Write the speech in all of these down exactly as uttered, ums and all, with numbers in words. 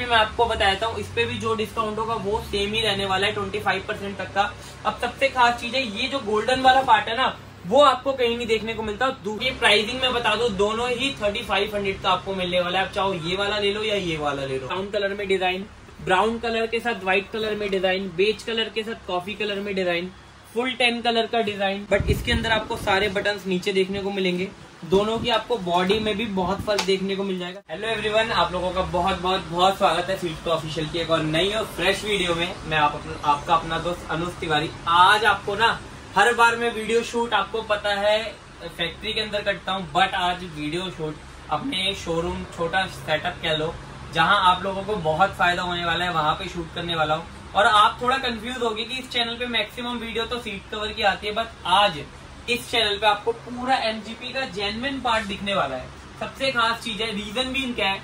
मैं आपको बताता हूँ, इस पे भी जो डिस्काउंट होगा वो सेम ही रहने वाला है पच्चीस परसेंट तक का। अब सबसे खास चीज है ये जो गोल्डन वाला पार्ट है ना वो आपको कहीं नहीं देखने को मिलता। ये प्राइसिंग में बता दो दोनों ही पैंतीस सौ का आपको मिलने वाला है। आप चाहो ये वाला ले लो या ये वाला ले लो। ब्राउन कलर में डिजाइन, ब्राउन कलर के साथ व्हाइट कलर में डिजाइन, बेज कलर के साथ कॉफी कलर में डिजाइन, फुल टेन कलर का डिजाइन। बट इसके अंदर आपको सारे बटन नीचे देखने को मिलेंगे। दोनों की आपको बॉडी में भी बहुत फर्क देखने को मिल जाएगा। हेलो एवरीवन, आप लोगों का बहुत बहुत बहुत स्वागत है स्वीट का ऑफिशियल की एक और नई और फ्रेश वीडियो में। मैं आप अपन, आपका अपना दोस्त अनुज तिवारी। आज आपको ना हर बार मैं वीडियो शूट आपको पता है फैक्ट्री के अंदर करता हूँ, बट आज वीडियो शूट अपने शोरूम छोटा सेटअप कह लो जहाँ आप लोगों को बहुत फायदा होने वाला है वहाँ पे शूट करने वाला हूँ। और आप थोड़ा कंफ्यूज होगी कि इस चैनल पे मैक्सिमम वीडियो तो सीट कवर की आती है, बट आज इस चैनल पे आपको पूरा एमजीपी का जेन्युइन पार्ट दिखने वाला है। सबसे खास चीज है, रीजन भी इनका है,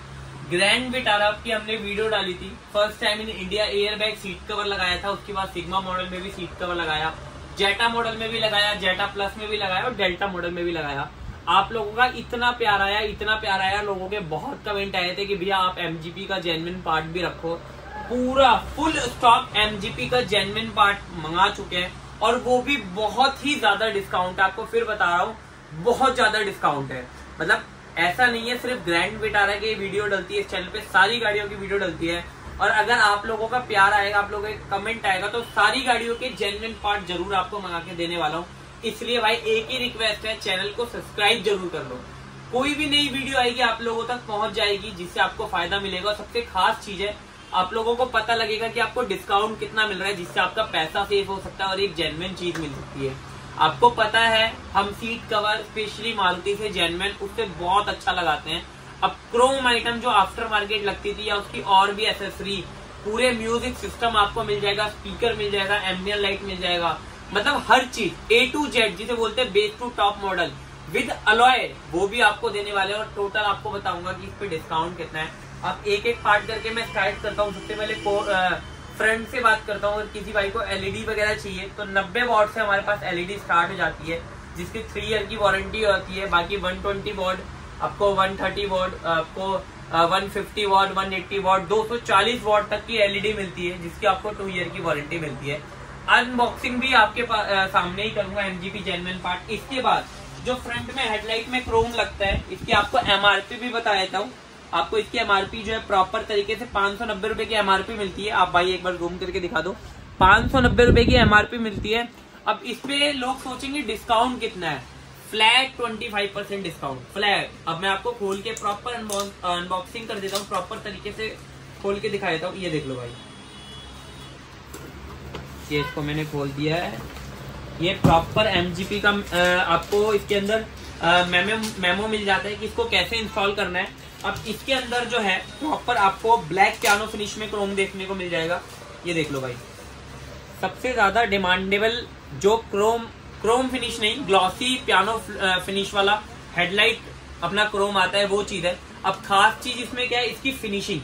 ग्रैंड विटारा की हमने वीडियो डाली थी first time in India, airbag seat cover लगाया था, उसके बाद सिग्मा मॉडल में भी सीट कवर लगाया, जेटा मॉडल में भी लगाया, जेटा प्लस में भी लगाया और डेल्टा मॉडल में भी लगाया। आप लोगों का इतना प्यार आया, इतना प्यार आया, लोगों के बहुत कमेंट आए थे कि भैया आप एमजीपी का जेन्युइन पार्ट भी रखो। पूरा फुल स्टॉक एमजीपी का जेन्युइन पार्ट मंगा चुके हैं और वो भी बहुत ही ज्यादा डिस्काउंट है। आपको फिर बता रहा हूँ, बहुत ज्यादा डिस्काउंट है। मतलब ऐसा नहीं है सिर्फ ग्रैंड विटारा की वीडियो डलती है इस चैनल पे, सारी गाड़ियों की वीडियो डलती है। और अगर आप लोगों का प्यार आएगा, आप लोगों का कमेंट आएगा तो सारी गाड़ियों के जेन्युइन पार्ट जरूर आपको मंगा के देने वाला हूँ। इसलिए भाई एक ही रिक्वेस्ट है, चैनल को सब्सक्राइब जरूर कर लो। कोई भी नई वीडियो आएगी आप लोगों तक पहुंच जाएगी जिससे आपको फायदा मिलेगा। सबसे खास चीज है आप लोगों को पता लगेगा कि आपको डिस्काउंट कितना मिल रहा है, जिससे आपका पैसा सेव हो सकता है और एक जेन्युइन चीज मिल सकती है। आपको पता है हम सीट कवर स्पेशली मारुति से जेन्युइन उससे बहुत अच्छा लगाते हैं। अब क्रोम आइटम जो आफ्टर मार्केट लगती थी या उसकी और भी एसेसरी, पूरे म्यूजिक सिस्टम आपको मिल जाएगा, स्पीकर मिल जाएगा, एम्बियन लाइट मिल जाएगा, मतलब हर चीज ए टू जेड जिसे बोलते हैं base to top model with alloy, वो भी आपको देने वाले हैं। और टोटल आपको बताऊंगा कि इस पे डिस्काउंट कितना है। अब एक एक पार्ट करके मैं स्टार्ट करता हूँ। सबसे पहले फ्रंट से बात करता हूँ। अगर किसी भाई को एलईडी वगैरह चाहिए तो नब्बे वॉट से हमारे पास एलईडी स्टार्ट हो जाती है जिसकी थ्री ईयर की वारंटी होती है। बाकी वन ट्वेंटी वॉट आपको, वन थर्टी वॉट आपको, one fifty watt, one eighty watt, दो सौ चालीस वॉट तक की एलईडी मिलती है जिसकी आपको टू ईयर की वारंटी मिलती है। अनबॉक्सिंग भी आपके आ, सामने ही करूंगा एमजीपी जेन्युइन पार्ट। इसके बाद जो फ्रंट में हेडलाइट में क्रोम लगता है इसकी आपको एमआरपी भी बता देता हूँ। आपको इसकी एमआरपी जो है प्रॉपर तरीके से पांच सौ नब्बे रुपए की एमआरपी मिलती है। आप भाई एक बार घूम करके दिखा दो, पांच सौ नब्बे रुपए की एमआरपी मिलती है। अब इसपे लोग सोचेंगे डिस्काउंट कितना है, flat twenty five percent discount flat. अब मैं आपको खोल के प्रॉपर अनबॉक्सिंग कर देता हूँ, प्रॉपर तरीके से खोल के दिखा देता हूँ। ये देख लो भाई, ये इसको मैंने खोल दिया है। ये प्रॉपर एमजीपी का आपको इसके अंदर मेमो मेमो मिल जाता है कि इसको कैसे इंस्टॉल करना है। अब इसके अंदर जो है प्रॉपर आपको ब्लैक पियानो फिनिश में क्रोम देखने को मिल जाएगा। ये देख लो भाई, सबसे ज्यादा डिमांडेबल जो क्रोम क्रोम फिनिश नहीं, ग्लॉसी पियानो फिनिश वाला हेडलाइट अपना क्रोम आता है, वो चीज है। अब खास चीज इसमें क्या है, इसकी फिनिशिंग।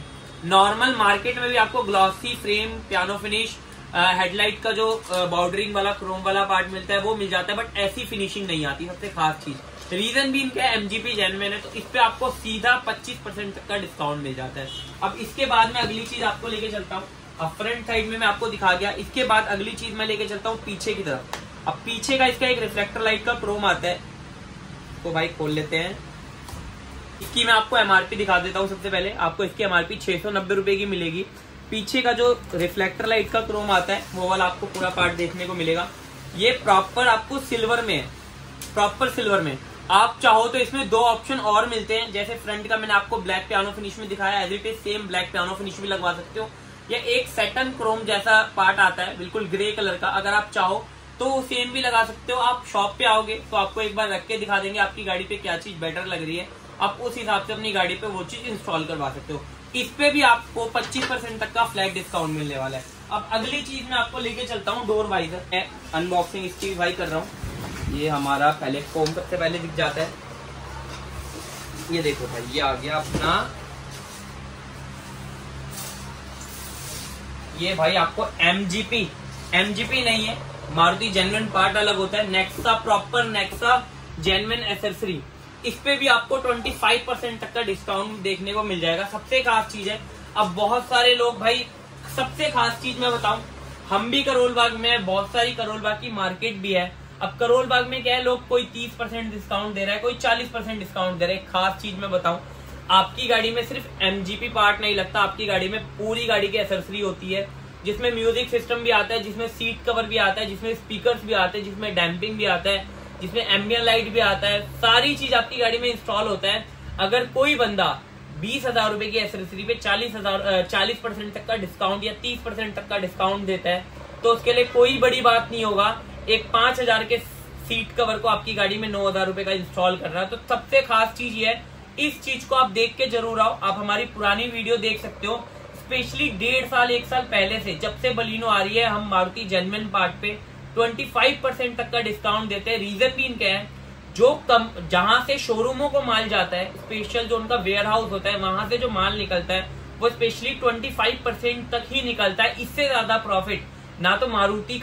नॉर्मल मार्केट में भी आपको glossy frame piano finish headlight uh, का जो बाउंड्रिंग uh, वाला क्रोम वाला पार्ट मिलता है वो मिल जाता है, बट ऐसी फिनिशिंग नहीं आती। सबसे खास चीज रीजन भी इनका एमजीपी जेन्युइन है तो इस पे आपको सीधा पच्चीस परसेंट तक का डिस्काउंट मिल जाता है। अब इसके बाद में अगली चीज आपको लेके चलता हूँ। अब फ्रंट साइड में मैं आपको दिखा गया, इसके बाद अगली चीज मैं लेके चलता हूँ पीछे की तरफ। अब पीछे का इसका एक रिफ्लेक्टर लाइट का क्रोम आता है, इसको भाई खोल लेते हैं। इसकी मैं आपको एमआरपी दिखा देता हूँ। सबसे पहले आपको इसकी एमआरपी छह सौ नब्बे रुपए की मिलेगी। पीछे का जो रिफ्लेक्टर लाइट का क्रोम आता है वो वाला आपको पूरा पार्ट देखने को मिलेगा। ये प्रॉपर आपको सिल्वर में है, प्रॉपर सिल्वर में। आप चाहो तो इसमें दो ऑप्शन और मिलते हैं, जैसे फ्रंट का मैंने आपको ब्लैक पियानो फिनिश में दिखाया, as it is same black piano finish भी लगवा सकते हो, या एक सैटन क्रोम जैसा पार्ट आता है बिल्कुल ग्रे कलर का, अगर आप चाहो तो सेम भी लगा सकते हो। आप शॉप पे आओगे तो आपको एक बार रख के दिखा देंगे आपकी गाड़ी पे क्या चीज बेटर लग रही है, आप उस हिसाब से अपनी गाड़ी पे वो चीज इंस्टॉल करवा सकते हो। इस पे भी आपको पच्चीस परसेंट तक का फ्लैट डिस्काउंट मिलने वाला है। अब अगली चीज मैं आपको लेके चलता हूँ डोर वाइजर। मैं अनबॉक्सिंग इसकी भाई कर रहा हूँ। ये हमारा पहले फोम सबसे पहले दिख जाता है। ये देखो भाई, ये आ गया अपना, ये भाई आपको एमजीपी एमजीपी नहीं है, मारुति जेन्युइन पार्ट अलग होता है, Nexa proper Nexa genuine accessory. इस पे भी आपको पच्चीस परसेंट तक का डिस्काउंट देखने को मिल जाएगा। सबसे खास चीज है अब बहुत सारे लोग भाई, सबसे खास चीज मैं बताऊं, हम भी करोल बाग में, बहुत सारी करोल बाग की मार्केट भी है। अब करोल बाग में क्या है, लोग कोई तीस परसेंट डिस्काउंट दे रहा है, कोई चालीस परसेंट डिस्काउंट दे रहा है। खास चीज मैं बताऊं, आपकी गाड़ी में सिर्फ एमजीपी पार्ट नहीं लगता, आपकी गाड़ी में पूरी गाड़ी की एक्सेसरी होती है, जिसमें म्यूजिक सिस्टम भी आता है, जिसमें सीट कवर भी आता है, जिसमें स्पीकर्स भी आते हैं, जिसमें डैम्पिंग भी आता है, जिसमें एम्बियन लाइट भी आता है, सारी चीज आपकी गाड़ी में इंस्टॉल होता है। अगर कोई बंदा बीस हजार रूपये की एक्सेसरी पे चालीस हजार चालीस परसेंट तक का डिस्काउंट या तीस परसेंट तक का डिस्काउंट देता है, तो उसके लिए कोई बड़ी बात नहीं होगा। एक पांच हजार के सीट कवर को आपकी गाड़ी में नौ हजार रूपये का इंस्टॉल करना है। तो सबसे खास चीज ये है, इस चीज को आप देख के जरूर आओ। आप हमारी पुरानी वीडियो देख सकते हो, स्पेशली डेढ़ साल एक साल पहले से, जब से बलिनो आ रही है, हम मारुति जेन्युइन पार्ट पे पच्चीस परसेंट तक का डिस्काउंट देते हैं। रीजन भी इनका है, जो कम जहां से शोरूमों को माल जाता है, स्पेशल जो उनका वेयर हाउस होता है, वहां से जो माल निकलता है वो स्पेशली पच्चीस परसेंट तक ही निकलता है। इससे ज्यादा प्रॉफिट ना तो मारुति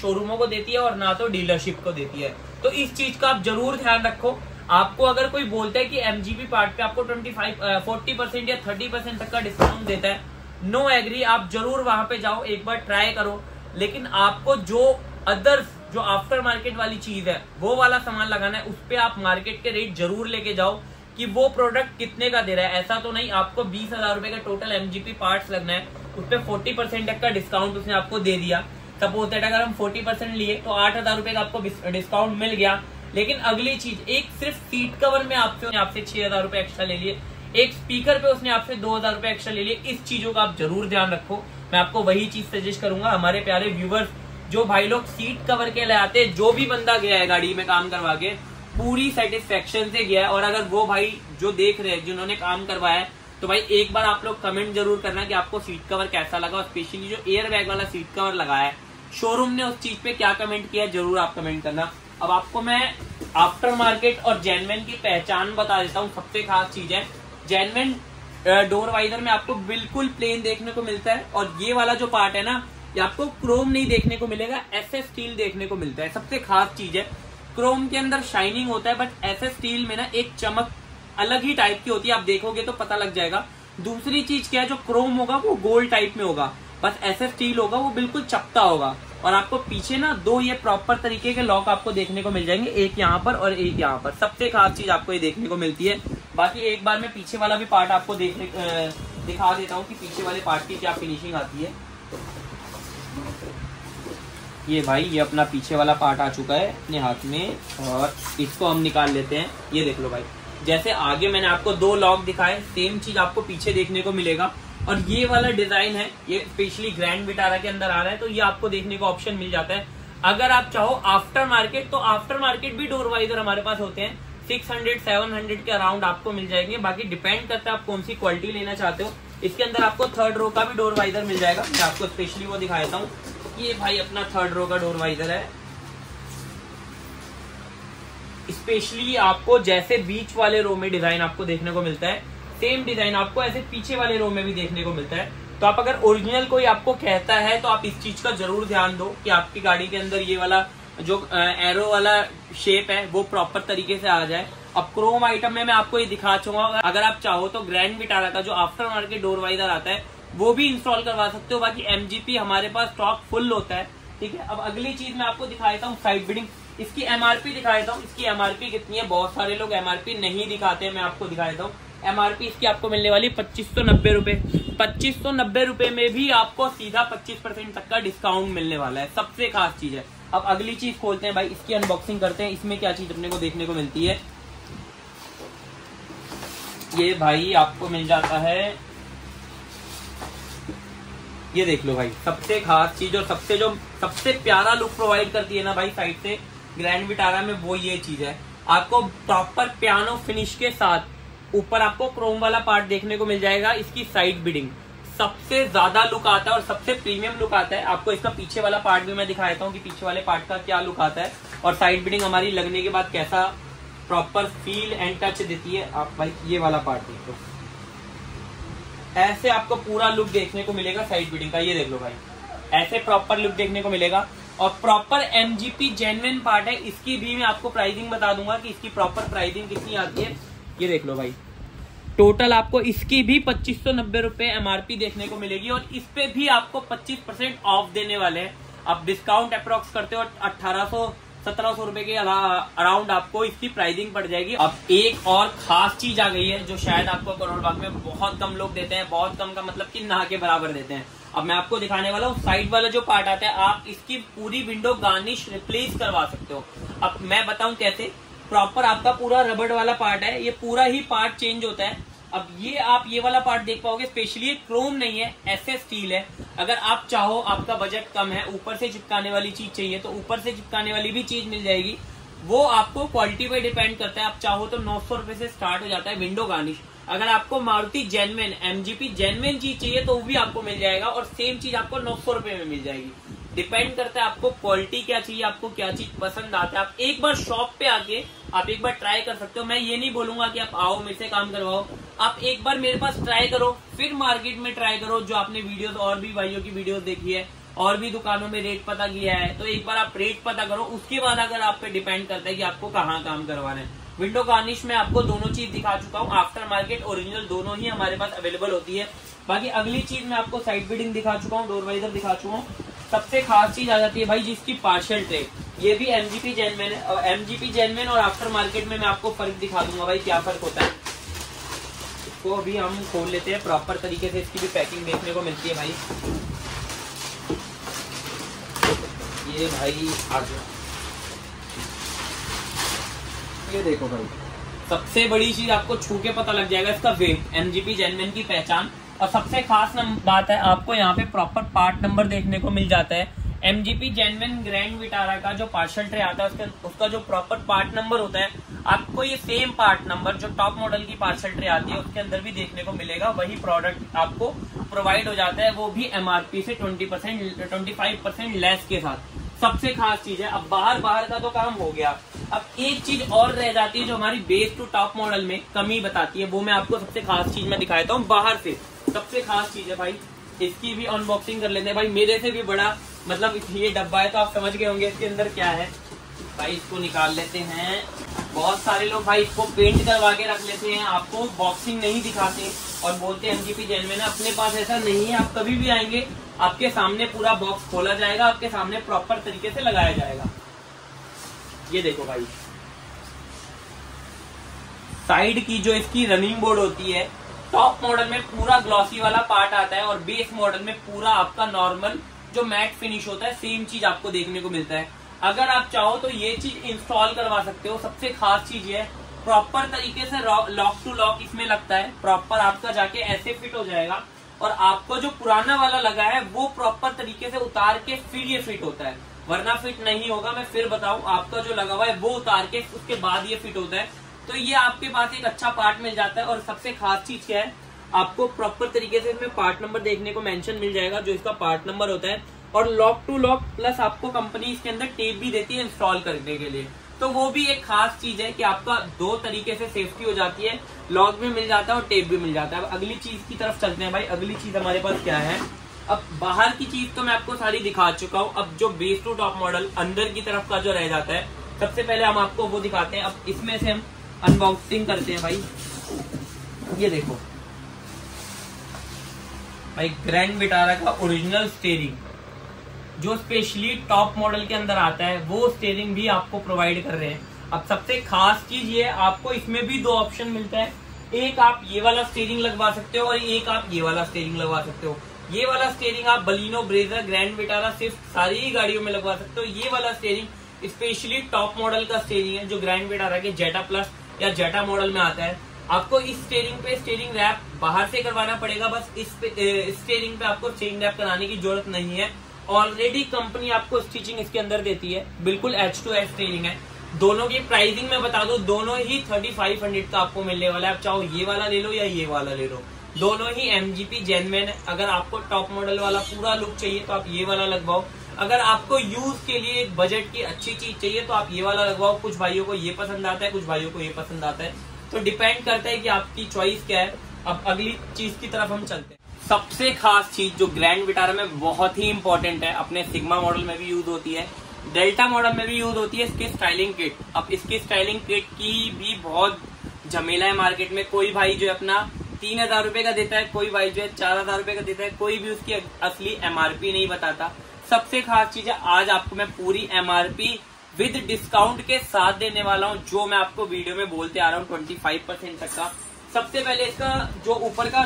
शोरूमों को देती है और ना तो डीलरशिप को देती है। तो इस चीज का आप जरूर ध्यान रखो। आपको अगर कोई बोलता है कि एमजीपी पार्ट पे आपको ट्वेंटी फाइव फोर्टी परसेंट या थर्टी परसेंट तक का डिस्काउंट देता है, नो एग्री, आप जरूर वहां पे जाओ, एक बार ट्राई करो। लेकिन आपको जो अदर्स जो आफ्टर मार्केट वाली चीज है, वो वाला सामान लगाना है, उस पर आप मार्केट के रेट जरूर लेके जाओ कि वो प्रोडक्ट कितने का दे रहा है। ऐसा तो नहीं आपको बीस हजार रूपये का टोटल एमजीपी पार्ट्स लगना है, उस पर फोर्टी परसेंट तक का डिस्काउंट उसने आपको दे दिया। सपोज दैट अगर हम फोर्टी परसेंट लिए तो आठ हजार रूपये का आपको डिस्काउंट मिल गया। लेकिन अगली चीज, एक सिर्फ सीट कवर में आपसे आपसे छह हजार रूपये एक्स्ट्रा ले लिए, एक स्पीकर पे उसने आपसे दो हजार रूपये एक्स्ट्रा ले लिए। इस चीजों का आप जरूर ध्यान रखो। मैं आपको वही चीज सजेस्ट करूंगा। हमारे प्यारे व्यूवर्स, जो भाई लोग सीट कवर के ले आते हैं, जो भी बंदा गया है गाड़ी में काम करवा के, पूरी सेटिस्फेक्शन से गया है। और अगर वो भाई जो देख रहे हैं, जिन्होंने काम करवाया है, तो भाई एक बार आप लोग कमेंट जरूर करना कि आपको सीट कवर कैसा लगा। स्पेशली जो एयर बैग वाला सीट कवर लगाया है, शोरूम ने उस चीज पे क्या कमेंट किया, जरूर आप कमेंट करना। अब आपको मैं आफ्टर मार्केट और जेन्युइन की पहचान बता देता हूँ। सबसे खास चीज है, जेन्युइन डोर वाइजर में आपको बिल्कुल प्लेन देखने को मिलता है, और ये वाला जो पार्ट है ना, ये आपको क्रोम नहीं देखने को मिलेगा, एसएस स्टील देखने को मिलता है। सबसे खास चीज है, क्रोम के अंदर शाइनिंग होता है, बट एसएस स्टील में ना एक चमक अलग ही टाइप की होती है, आप देखोगे तो पता लग जाएगा। दूसरी चीज क्या है, जो क्रोम होगा वो गोल्ड टाइप में होगा, बस एसएस स्टील होगा वो बिल्कुल चपटा होगा। और आपको पीछे ना दो ये प्रॉपर तरीके के लॉक आपको देखने को मिल जाएंगे, एक यहाँ पर और एक यहाँ पर। सबसे खास चीज आपको ये देखने को मिलती है। बाकी एक बार मैं पीछे वाला भी पार्ट आपको देखने दिखा देता हूँ कि पीछे वाले पार्ट की क्या फिनिशिंग आती है। ये भाई, ये अपना पीछे वाला पार्ट आ चुका है अपने हाथ में, और इसको हम निकाल लेते हैं। ये देख लो भाई, जैसे आगे मैंने आपको दो लॉक दिखाए, सेम चीज आपको पीछे देखने को मिलेगा। और ये वाला डिजाइन है, ये स्पेशली ग्रैंड विटारा के अंदर आ रहा है, तो ये आपको देखने को ऑप्शन मिल जाता है। अगर आप चाहो आफ्टर मार्केट, तो आफ्टर मार्केट भी डोर वाइजर हमारे पास होते हैं, सिक्स हंड्रेड सेवन हंड्रेड के अराउंड आपको मिल जाएंगे। बाकी डिपेंड करता है आप कौन सी क्वालिटी लेना चाहते हो। इसके अंदर आपको थर्ड रो का भी डोर वाइजर मिल जाएगा, मैं आपको स्पेशली वो दिखा देता हूँ। ये भाई अपना थर्ड रो का डोर वाइजर है, स्पेशली आपको जैसे बीच वाले रो में डिजाइन आपको देखने को मिलता है, सेम डिजाइन आपको ऐसे पीछे वाले रो में भी देखने को मिलता है। तो आप अगर ओरिजिनल कोई आपको कहता है, तो आप इस चीज का जरूर ध्यान दो कि आपकी गाड़ी के अंदर ये वाला जो एरो वाला शेप है वो प्रॉपर तरीके से आ जाए। अब क्रोम आइटम में मैं आपको ये दिखा चुका, अगर आप चाहो तो ग्रैंड विटारा का जो आफ्टर मार्केट डोर वाइजर आता है वो भी इंस्टॉल करवा सकते हो। बाकी एमजीपी हमारे पास स्टॉक फुल होता है, ठीक है। अब अगली चीज मैं आपको दिखा देता हूँ, साइड बिडिंग, इसकी एमआरपी दिखा देता हूँ। इसकी एमआरपी कितनी है, बहुत सारे लोग एमआरपी नहीं दिखाते हैं, मैं आपको दिखा देता हूँ। एमआरपी इसकी आपको मिलने वाली पच्चीस सौ नब्बे रुपए, पच्चीस सौ नब्बे रुपए में भी आपको सीधा पच्चीस परसेंट तक का डिस्काउंट मिलने वाला है। सबसे खास चीज है। अब अगली चीज खोलते हैं भाई, इसकी अनबॉक्सिंग करते हैं, इसमें क्या चीज अपने को देखने को मिलती है। ये भाई आपको मिल जाता है, ये देख लो भाई, सबसे खास चीज और सबसे जो सबसे प्यारा लुक प्रोवाइड करती है ना भाई साइड से ग्रैंड विटारा में, वो ये चीज है। आपको प्रॉपर पियानो फिनिश के साथ ऊपर आपको क्रोम वाला पार्ट देखने को मिल जाएगा। इसकी साइड बिडिंग सबसे ज्यादा लुक आता है और सबसे प्रीमियम लुक आता है। आपको इसका पीछे वाला पार्ट भी मैं दिखा देता हूँ कि पीछे वाले पार्ट का क्या लुक आता है, और साइड बिडिंग हमारी लगने के बाद कैसा प्रॉपर फील एंड टच देती है। आप भाई ये वाला पार्ट देख लो, ऐसे आपको पूरा लुक देखने को मिलेगा साइड बिडिंग का। ये देख लो भाई, ऐसे प्रॉपर लुक देखने को मिलेगा। और प्रॉपर एमजीपी जेन्युइन पार्ट है, इसकी भी मैं आपको प्राइसिंग बता दूंगा कि इसकी प्रॉपर प्राइसिंग कितनी आती है। ये देख लो भाई, टोटल आपको इसकी भी पच्चीस सौ नब्बे रुपए एमआरपी देखने को मिलेगी और इस पे भी आपको पच्चीस परसेंट ऑफ देने वाले हैं। आप डिस्काउंट अप्रोक्स करते हो अठारह सौ सत्रह सौ रुपए के अराउंड आपको इसकी प्राइसिंग पड़ जाएगी। अब एक और खास चीज आ गई है जो शायद आपको करोल बाग में बहुत कम लोग देते हैं, बहुत कम का मतलब कि ना के बराबर देते हैं। अब मैं आपको दिखाने वाला हूँ साइड वाला जो पार्ट आता है, आप इसकी पूरी विंडो गार्निश रिप्लेस करवा सकते हो। अब मैं बताऊं कैसे। प्रॉपर आपका पूरा रबड़ वाला पार्ट है, ये पूरा ही पार्ट चेंज होता है। अब ये आप ये वाला पार्ट देख पाओगे, स्पेशली ये क्रोम नहीं है, ऐसे स्टील है। अगर आप चाहो, आपका बजट कम है, ऊपर से चिपकाने वाली चीज चाहिए तो ऊपर से चिपकाने वाली भी चीज मिल जाएगी। वो आपको क्वालिटी पे डिपेंड करता है। आप चाहो तो नौ सौ रुपए से स्टार्ट हो जाता है विंडो गार्निश। अगर आपको मारुति जेनमेन एमजीपी जेनमेन चीज चाहिए तो वो भी आपको मिल जाएगा और सेम चीज आपको नौ सौ रुपए में मिल जाएगी। डिपेंड करता है आपको क्वालिटी क्या चाहिए, आपको क्या चीज पसंद आता है। आप एक बार शॉप पे आके आप एक बार ट्राई कर सकते हो। मैं ये नहीं बोलूंगा कि आप आओ मेरे से काम करवाओ, आप एक बार मेरे पास ट्राई करो, फिर मार्केट में ट्राई करो। जो आपने वीडियोस और भी भाइयों की वीडियोस देखी है और भी दुकानों में रेट पता किया है, तो एक बार आप रेट पता करो। उसके बाद अगर आप पे डिपेंड करता है कि आपको कहाँ काम करवाना है। विंडो गार्निश में आपको दोनों चीज दिखा चुका हूँ, आफ्टर मार्केट ओरिजिनल दोनों ही हमारे पास अवेलेबल होती है। बाकी अगली चीज मैं आपको साइड बिडिंग दिखा चुका हूँ, डोर वाइजर दिखा चुका हूँ। सबसे खास चीज आ जाती है भाई जिसकी पार्शियल ट्रे, ये भी एमजीपी जेनमेन है। और एमजीपी जेनमेन और आफ्टर मार्केट में मैं आपको फर्क दिखा दूंगा भाई क्या फर्क होता है। इसको अभी हम खोल लेते हैं, प्रॉपर तरीके से इसकी भी पैकिंग देखने को मिलती है भाई। ये भाई आगे ये देखो भाई, सबसे बड़ी चीज आपको छू के पता लग जाएगा इसका वेट, एमजीपी जेनमेन की पहचान। और सबसे खास बात है, आपको यहाँ पे प्रॉपर पार्ट नंबर देखने को मिल जाता है। एमजीपी जेनमेन ग्रैंड विटारा का जो पार्सल ट्रे आता है उसका उसका जो प्रॉपर पार्ट नंबर होता है, आपको ये सेम पार्ट नंबर जो टॉप मॉडल की पार्सल ट्रे आती है उसके अंदर भी देखने को मिलेगा। वही प्रोडक्ट आपको प्रोवाइड हो जाता है, वो भी एमआरपी से twenty percent twenty five percent less के साथ। सबसे खास चीज है। अब बाहर बाहर का तो काम हो गया, अब एक चीज और रह जाती है जो हमारी बेस टू टॉप मॉडल में कमी बताती है, वो मैं आपको सबसे खास चीज में दिखा देता हूँ बाहर से। सबसे खास चीज है भाई, इसकी भी अनबॉक्सिंग कर लेते हैं भाई। मेरे से भी बड़ा मतलब ये डब्बा है, तो आप समझ गए होंगे इसके अंदर क्या है भाई। इसको निकाल लेते हैं। बहुत सारे लोग भाई इसको पेंट करवा के रख लेते हैं, आपको बॉक्सिंग नहीं दिखाते और बोलते हैं एमजीपी जेनमेन। अपने पास ऐसा नहीं है, आप कभी भी आएंगे आपके सामने पूरा बॉक्स खोला जाएगा, आपके सामने प्रॉपर तरीके से लगाया जाएगा। ये देखो भाई, साइड की जो इसकी रनिंग बोर्ड होती है, टॉप मॉडल में पूरा ग्लॉसी वाला पार्ट आता है और बेस मॉडल में पूरा आपका नॉर्मल जो मैट फिनिश होता है, सेम चीज आपको देखने को मिलता है। अगर आप चाहो तो ये चीज इंस्टॉल करवा सकते हो। सबसे खास चीज ये है, प्रॉपर तरीके से लॉक टू लॉक इसमें लगता है, प्रॉपर आपका जाके ऐसे फिट हो जाएगा और आपको जो पुराना वाला लगा है वो प्रॉपर तरीके से उतार के फिर ये फिट होता है, वरना फिट नहीं होगा। मैं फिर बताऊं, आपका जो लगा हुआ है वो उतार के उसके बाद ये फिट होता है। तो ये आपके पास एक अच्छा पार्ट मिल जाता है। और सबसे खास चीज क्या है, आपको प्रॉपर तरीके से इसमें पार्ट नंबर देखने को मेंशन मिल जाएगा, जो इसका पार्ट नंबर होता है। और लॉक टू लॉक प्लस आपको कंपनी इसके अंदर टेप भी देती है इंस्टॉल करने के लिए, तो वो भी एक खास चीज है कि आपका दो तरीके से सेफ्टी हो जाती है, लॉक भी मिल जाता है और टेप भी मिल जाता है। अब अगली चीज की तरफ चलते हैं भाई। अगली चीज हमारे पास क्या है, अब बाहर की चीज तो मैं आपको सारी दिखा चुका हूँ। अब जो बेस टू टॉप मॉडल अंदर की तरफ का जो रह जाता है, सबसे पहले हम आपको वो दिखाते हैं। अब इसमें से हम अनबॉक्सिंग करते हैं भाई। ये देखो भाई, ग्रैंड विटारा का ओरिजिनल स्टीयरिंग जो स्पेशली टॉप मॉडल के अंदर आता है, वो स्टीयरिंग भी आपको प्रोवाइड कर रहे हैं। अब सबसे खास चीज ये, आपको इसमें भी दो ऑप्शन मिलता है, एक आप ये वाला स्टीयरिंग लगवा सकते हो और एक आप ये वाला स्टीयरिंग लगवा सकते हो। ये वाला स्टीयरिंग आप Baleno, Brezza, grand Vitara, Swift सारी गाड़ियों में लगवा सकते हो। ये वाला स्टीयरिंग स्पेशली टॉप मॉडल का स्टीयरिंग है जो ग्रैंड विटारा के जेटा प्लस या जेटा मॉडल में आता है। आपको इस स्टीयरिंग पे स्टीयरिंग रैप बाहर से करवाना पड़ेगा, बस इस पे स्टीयरिंग पे आपको स्टीयरिंग रैप कराने की जरूरत नहीं है। ऑलरेडी कंपनी आपको स्टिचिंग इसके अंदर देती है, बिल्कुल एच टू एच स्टीयरिंग है। दोनों की प्राइसिंग में बता दो, दोनों ही थर्टी फाइव हंड्रेड का आपको मिलने वाला है। आप चाहो ये वाला ले लो या ये वाला ले लो, दोनों ही एमजीपी जेनमेन है। अगर आपको टॉप मॉडल वाला पूरा लुक चाहिए तो आप ये वाला लगवाओ, अगर आपको यूज के लिए एक बजट की अच्छी चीज चाहिए तो आप ये वाला लगवाओ। कुछ भाइयों को ये पसंद आता है, कुछ भाइयों को ये पसंद आता है, तो डिपेंड करता है कि आपकी चॉइस क्या है। अब अगली चीज की तरफ हम चलते हैं। सबसे खास चीज जो ग्रैंड विटारा में बहुत ही इंपॉर्टेंट है, अपने सिग्मा मॉडल में भी यूज होती है, डेल्टा मॉडल में भी यूज होती है, इसकी स्टाइलिंग किट। अब इसकी स्टाइलिंग किट की भी बहुत झमेला है मार्केट में। कोई भाई जो है अपना तीन हजार रूपये का देता है, कोई भाई जो है चार हजार रूपये का देता है, कोई भी उसकी असली एमआरपी नहीं बताता। सबसे खास चीज है आज आपको मैं पूरी एमआरपी विद डिस्काउंट के साथ देने वाला हूँ, जो मैं आपको वीडियो में बोलते आ रहा हूँ पच्चीस परसेंट तक का। सबसे पहले इसका जो ऊपर का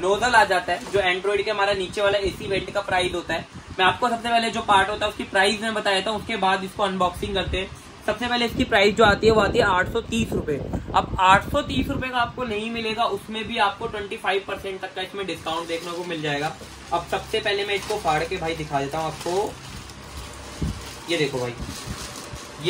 नोजल आ जाता है, जो एंड्रॉइड के हमारा नीचे वाला एसी वेंट का प्राइस होता है, मैं आपको सबसे पहले जो पार्ट होता है उसकी प्राइस में बताया था, उसके बाद इसको अनबॉक्सिंग करते हैं। सबसे पहले इसकी प्राइस जो आती है वो आती है आठ सौ तीस रुपये। अब आठ सौ तीस रुपये का आपको नहीं मिलेगा, उसमें भी आपको ट्वेंटी फाइव परसेंट तक का इसमें डिस्काउंट देखने को मिल जाएगा। अब सबसे पहले मैं इसको फाड़ के भाई दिखा देता हूँ आपको। ये देखो भाई,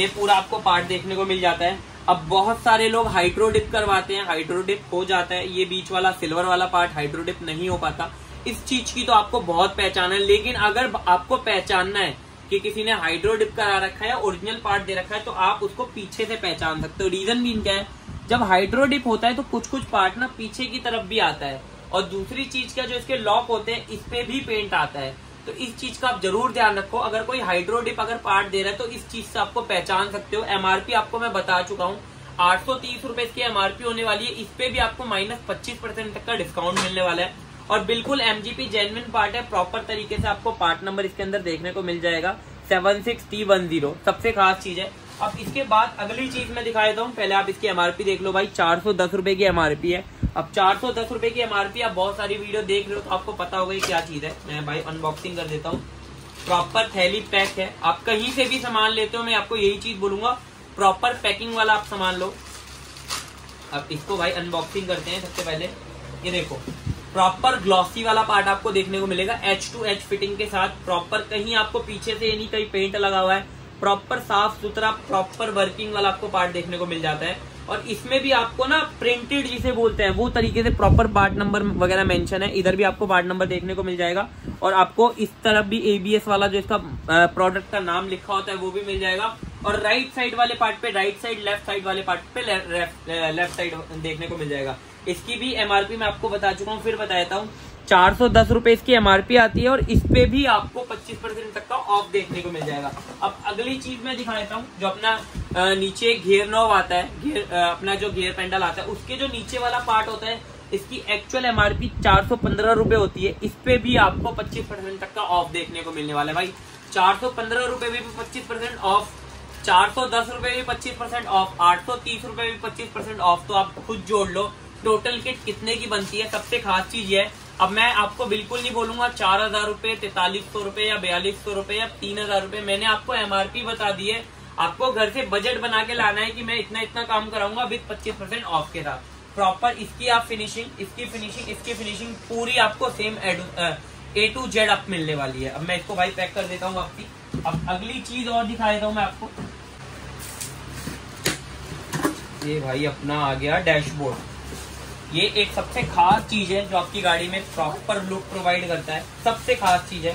ये पूरा आपको पार्ट देखने को मिल जाता है। अब बहुत सारे लोग हाइड्रोडिप करवाते हैं, हाइड्रोडिप हो जाता है, ये बीच वाला सिल्वर वाला पार्ट हाइड्रोडिप नहीं हो पाता। इस चीज की तो आपको बहुत पहचान है, लेकिन अगर आपको पहचानना है कि किसी ने हाइड्रोडिप करा रखा है, ओरिजिनल पार्ट दे रखा है, तो आप उसको पीछे से पहचान सकते हो। रीजन भी क्या है, जब हाइड्रोडिप होता है तो कुछ कुछ पार्ट ना पीछे की तरफ भी आता है, और दूसरी चीज क्या जो इसके लॉक होते हैं इस पे भी पेंट आता है। तो इस चीज का आप जरूर ध्यान रखो। अगर कोई हाइड्रोडिप अगर पार्ट दे रहा है तो इस चीज से आपको पहचान सकते हो। एमआरपी आपको मैं बता चुका हूँ, आठ सौ तीस रुपए इसकी एमआरपी होने वाली है। इस पे भी आपको माइनस पच्चीस परसेंट तक का डिस्काउंट मिलने वाला है, और बिल्कुल एमजीपी जेन्युइन पार्ट है। प्रॉपर तरीके से आपको पार्ट नंबर इसके अंदर देखने को मिल जाएगा seven six T one zero. सबसे खास चीज है। अब इसके बाद अगली चीज मैं दिखा देता हूँ, पहले आप इसकी एमआरपी देख लो भाई। चार सौ दस रुपए की एमआरपी है। अब चार सौ दस रुपए की एमआरपी, आप बहुत सारी वीडियो देख रहे हो तो आपको पता होगा क्या चीज है। मैं भाई अनबॉक्सिंग कर देता हूँ। प्रॉपर थैली पैक है, आप कहीं से भी सामान लेते हो, मैं आपको यही चीज बोलूंगा, प्रॉपर पैकिंग वाला आप सामान लो। अब इसको भाई अनबॉक्सिंग करते हैं। सबसे पहले ये देखो, प्रॉपर ग्लॉसी वाला पार्ट आपको देखने को मिलेगा, एच टू एच फिटिंग के साथ। प्रॉपर कहीं आपको पीछे से नहीं कहीं पेंट लगा हुआ है, प्रॉपर साफ सुथरा प्रॉपर वर्किंग वाला आपको पार्ट देखने को मिल जाता है। और इसमें भी आपको ना प्रिंटेड जिसे बोलते हैं वो तरीके से प्रॉपर पार्ट नंबर वगैरह मेंशन है। इधर भी आपको पार्ट नंबर देखने को मिल जाएगा, और आपको इस तरफ भी एबीएस वाला जो इसका प्रोडक्ट का नाम लिखा होता है वो भी मिल जाएगा। और राइट साइड वाले पार्ट पे राइट साइड, लेफ्ट साइड वाले पार्ट पे लेफ्ट साइड देखने को मिल जाएगा। इसकी भी एमआरपी मैं आपको बता चुका हूँ, फिर बताता हूँ। चार सौ दस रुपए इसकी एमआरपी आती है, और इस पे भी आपको पच्चीस परसेंट तक का ऑफ देखने को मिल जाएगा। अब अगली चीज मैं दिखा देता हूँ, जो अपना नीचे घेर नॉब आता है, घेर अपना जो घेर पेंडल आता है उसके जो नीचे वाला पार्ट होता है, इसकी एक्चुअल एमआरपी चार सौ पंद्रह रुपए होती है। इस पे भी आपको पच्चीस परसेंट तक का ऑफ देखने को मिलने वाला है भाई। चार सौ पंद्रह रुपए भी पच्चीस परसेंट ऑफ, चार सौ दस रुपए भी पच्चीस परसेंट ऑफ, आठ सौ तीस रुपए भी पच्चीस परसेंट ऑफ। तो आप खुद जोड़ लो टोटल किट कितने की बनती है। सबसे खास चीज ये है, अब मैं आपको बिल्कुल नहीं बोलूंगा चार हजार रूपये, तैतालीस सौ रूपये या बयालीस सौ रूपये या तीन हजार रूपये। मैंने आपको एमआरपी बता दी है, आपको घर से बजट बना के लाना है कि मैं इतना इतना काम कराऊंगा विद पच्चीस परसेंट ऑफ के साथ। प्रॉपर इसकी आप फिनिशिंग, इसकी फिनिशिंग, इसकी फिनिशिंग पूरी आपको सेम ए टू जेड आप मिलने वाली है। अब मैं इसको भाई पैक कर देता हूँ आपकी। अब अगली चीज और दिखा देता हूँ मैं आपको। ये भाई अपना आ गया डैशबोर्ड। ये एक सबसे खास चीज है जो आपकी गाड़ी में प्रॉपर लुक प्रोवाइड करता है। सबसे खास चीज है,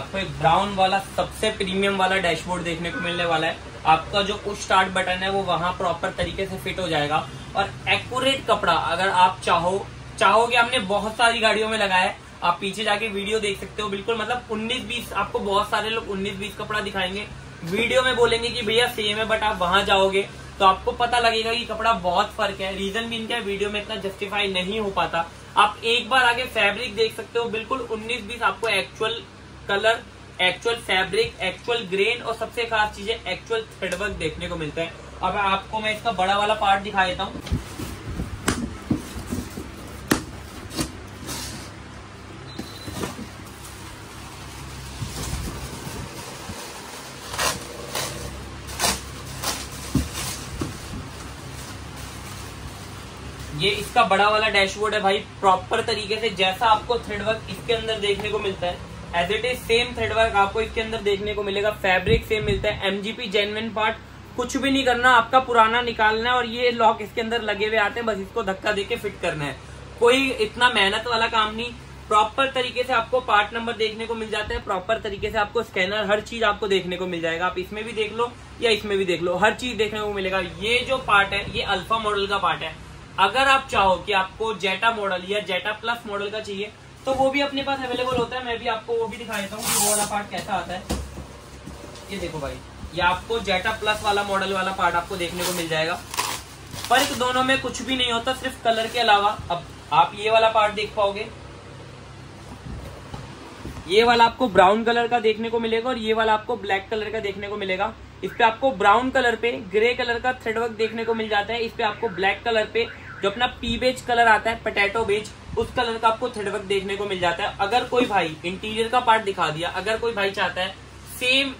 आपको एक ब्राउन वाला सबसे प्रीमियम वाला डैशबोर्ड देखने को मिलने वाला है। आपका जो पुश स्टार्ट बटन है वो वहां प्रॉपर तरीके से फिट हो जाएगा, और एक्यूरेट कपड़ा अगर आप चाहो चाहोगे, हमने बहुत सारी गाड़ियों में लगाया है, आप पीछे जाके वीडियो देख सकते हो। बिल्कुल मतलब उन्नीस बीस आपको बहुत सारे लोग उन्नीस बीस कपड़ा दिखाएंगे, वीडियो में बोलेंगे कि भैया सेम है, बट आप वहां जाओगे तो आपको पता लगेगा कि कपड़ा बहुत फर्क है। रीजन भी इनका वीडियो में इतना जस्टिफाई नहीं हो पाता। आप एक बार आगे फैब्रिक देख सकते हो, बिल्कुल उन्नीस बीस आपको actual colour, actual fabric, actual grain, और सबसे खास चीज है एक्चुअल थ्रेड वर्क देखने को मिलता है। अब आपको मैं इसका बड़ा वाला पार्ट दिखा देता हूँ। ये इसका बड़ा वाला डैशबोर्ड है भाई। प्रॉपर तरीके से जैसा आपको थ्रेडवर्क इसके अंदर देखने को मिलता है, as it is same threadwork आपको इसके अंदर देखने को मिलेगा। फैब्रिक सेम मिलता है, एमजीपी जेन्युइन पार्ट, कुछ भी नहीं करना, आपका पुराना निकालना है, और ये लॉक इसके अंदर लगे हुए आते हैं, बस इसको धक्का देके फिट करना है। कोई इतना मेहनत वाला काम नहीं। प्रॉपर तरीके से आपको पार्ट नंबर देखने को मिल जाता है, प्रॉपर तरीके से आपको स्कैनर, हर चीज आपको देखने को मिल जाएगा। आप इसमें भी देख लो या इसमें भी देख लो, हर चीज देखने को मिलेगा। ये जो पार्ट है ये अल्फा मॉडल का पार्ट है। अगर आप चाहो कि आपको जेटा मॉडल या जेटा प्लस मॉडल का चाहिए तो वो भी अपने पास अवेलेबल होता है। मैं भी आपको वो भी दिखा देता हूँ कि वो वाला पार्ट कैसा आता है। ये देखो भाई, ये आपको जेटा प्लस वाला मॉडल वाला पार्ट आपको देखने को मिल जाएगा। फर्क दोनों में कुछ भी नहीं होता, सिर्फ कलर के अलावा। अब आप ये वाला पार्ट देख पाओगे, ये वाला आपको ब्राउन कलर का देखने को मिलेगा और ये वाला आपको ब्लैक कलर का देखने को मिलेगा। इस पे आपको ब्राउन कलर पे ग्रे कलर का थ्रेड वर्क देखने को मिल जाता है। इस पे आपको ब्लैक कलर पे जो अपना पी बेज कलर आता है, पोटैटो बेज, उस कलर का आपको थ्रेड वर्क देखने को मिल जाता है। अगर कोई भाई इंटीरियर का पार्ट दिखा दिया, अगर कोई भाई चाहता है सेम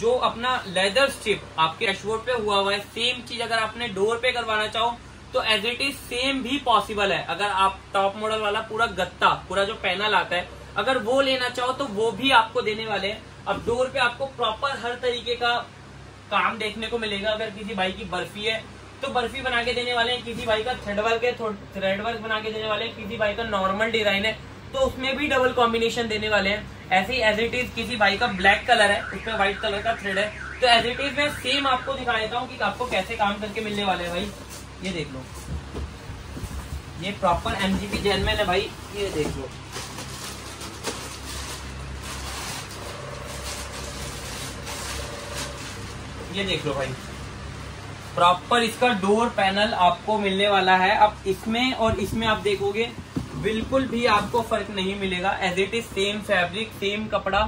जो अपना लेदर स्ट्रिप आपके डैशबोर्ड पे हुआ हुआ है, सेम चीज अगर आपने डोर पे करवाना चाहो तो एज इट इज सेम भी पॉसिबल है। अगर आप टॉप मॉडल वाला पूरा गत्ता, पूरा जो पैनल आता है, अगर वो लेना चाहो तो वो भी आपको देने वाले हैं। अब डोर पे आपको प्रॉपर हर तरीके का काम देखने को मिलेगा। अगर किसी भाई की बर्फी है तो बर्फी बना के देने वाले हैं, किसी भाई का थ्रेड वर्क है थ्रेड वर्क बना के देने वाले हैं, किसी भाई का नॉर्मल डिजाइन है तो उसमें भी डबल कॉम्बिनेशन देने वाले हैं। ऐसे ही एज इट इज किसी भाई का ब्लैक कलर है, उसमें व्हाइट कलर का थ्रेड है, तो एज इट इज मैं सेम आपको दिखा देता हूँ कि आपको कैसे काम करके मिलने वाले हैं। भाई ये देख लो, ये प्रॉपर एमजीपी जेनमेन है भाई, ये देख लो। ये देख लो भाई, प्रॉपर इसका डोर पैनल आपको मिलने वाला है। अब इसमें और इसमें आप देखोगे बिल्कुल भी आपको फर्क नहीं मिलेगा, as it is same fabric, same कपड़ा,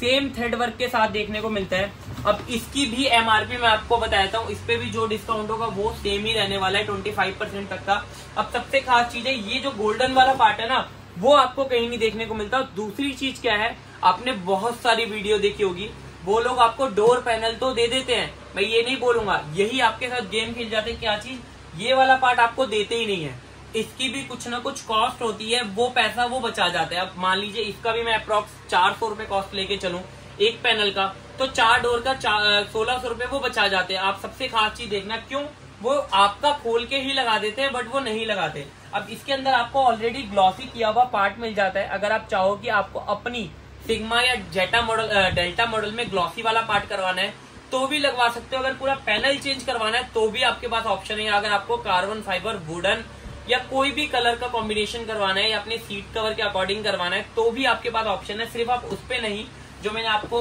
सेम थ्रेड वर्क के साथ देखने को मिलता है। अब इसकी भी एमआरपी मैं आपको बताता हूँ, इस पे भी जो डिस्काउंट होगा वो सेम ही रहने वाला है, पच्चीस परसेंट तक का। अब सबसे खास चीज है ये जो गोल्डन वाला पार्ट है ना, वो आपको कहीं नहीं देखने को मिलता। दूसरी चीज क्या है, आपने बहुत सारी वीडियो देखी होगी, वो लोग आपको डोर पैनल तो दे देते हैं, मैं ये नहीं बोलूंगा, यही आपके साथ गेम खेल जाते हैं। क्या चीज, ये वाला पार्ट आपको देते ही नहीं है, इसकी भी कुछ ना कुछ कॉस्ट होती है, वो पैसा वो बचा जाता है। अब मान लीजिए इसका भी मैं अप्रोक्स चार सौ रुपए कॉस्ट लेके चलूं एक पैनल का, तो चार डोर का सोलह सौ रुपए वो बचा जाते हैं। आप सबसे खास चीज देखना, क्यों वो आपका खोल के ही लगा देते हैं, बट वो नहीं लगाते। अब इसके अंदर आपको ऑलरेडी ग्लॉसी किया हुआ पार्ट मिल जाता है। अगर आप चाहो कि आपको अपनी सिग्मा या जेटा मॉडल, डेल्टा मॉडल में ग्लॉसी वाला पार्ट करवाना है तो भी लगवा सकते हो। अगर पूरा पैनल चेंज करवाना है तो भी आपके पास ऑप्शन है। अगर आपको कार्बन फाइबर, वुडन या कोई भी कलर का कॉम्बिनेशन करवाना है या अपने सीट कवर के अकॉर्डिंग करवाना है तो भी आपके पास ऑप्शन है। सिर्फ आप उस पे नहीं, जो मैंने आपको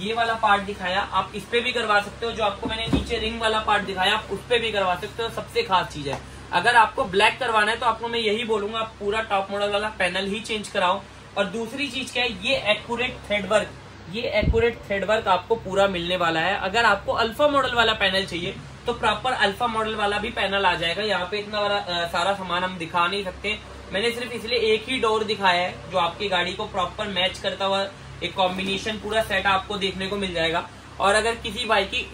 ये वाला पार्ट दिखाया, आप इस पे भी करवा सकते हो। जो आपको मैंने नीचे रिंग वाला पार्ट दिखाया, आप उस पे भी करवा सकते हो। सबसे खास चीज है, अगर आपको ब्लैक करवाना है तो आपको मैं यही बोलूंगा, आप पूरा टॉप मॉडल वाला पैनल ही चेंज कराओ। और दूसरी चीज क्या है, ये एक्यूरेट थ्रेड वर्क, ये एक्यूरेट थ्रेड वर्क आपको पूरा मिलने वाला है। अगर आपको अल्फा मॉडल वाला पैनल चाहिए तो प्रॉपर अल्फा मॉडल वाला भी पैनल आ जाएगा। यहाँ पे इतना वाला, आ, सारा सामान हम दिखा नहीं सकते, मैंने सिर्फ इसलिए एक ही डोर दिखाया है जो आपकी गाड़ी को प्रॉपर मैच करता हुआ एक कॉम्बिनेशन पूरा सेट आपको देखने को मिल जाएगा। और अगर किसी बाइक की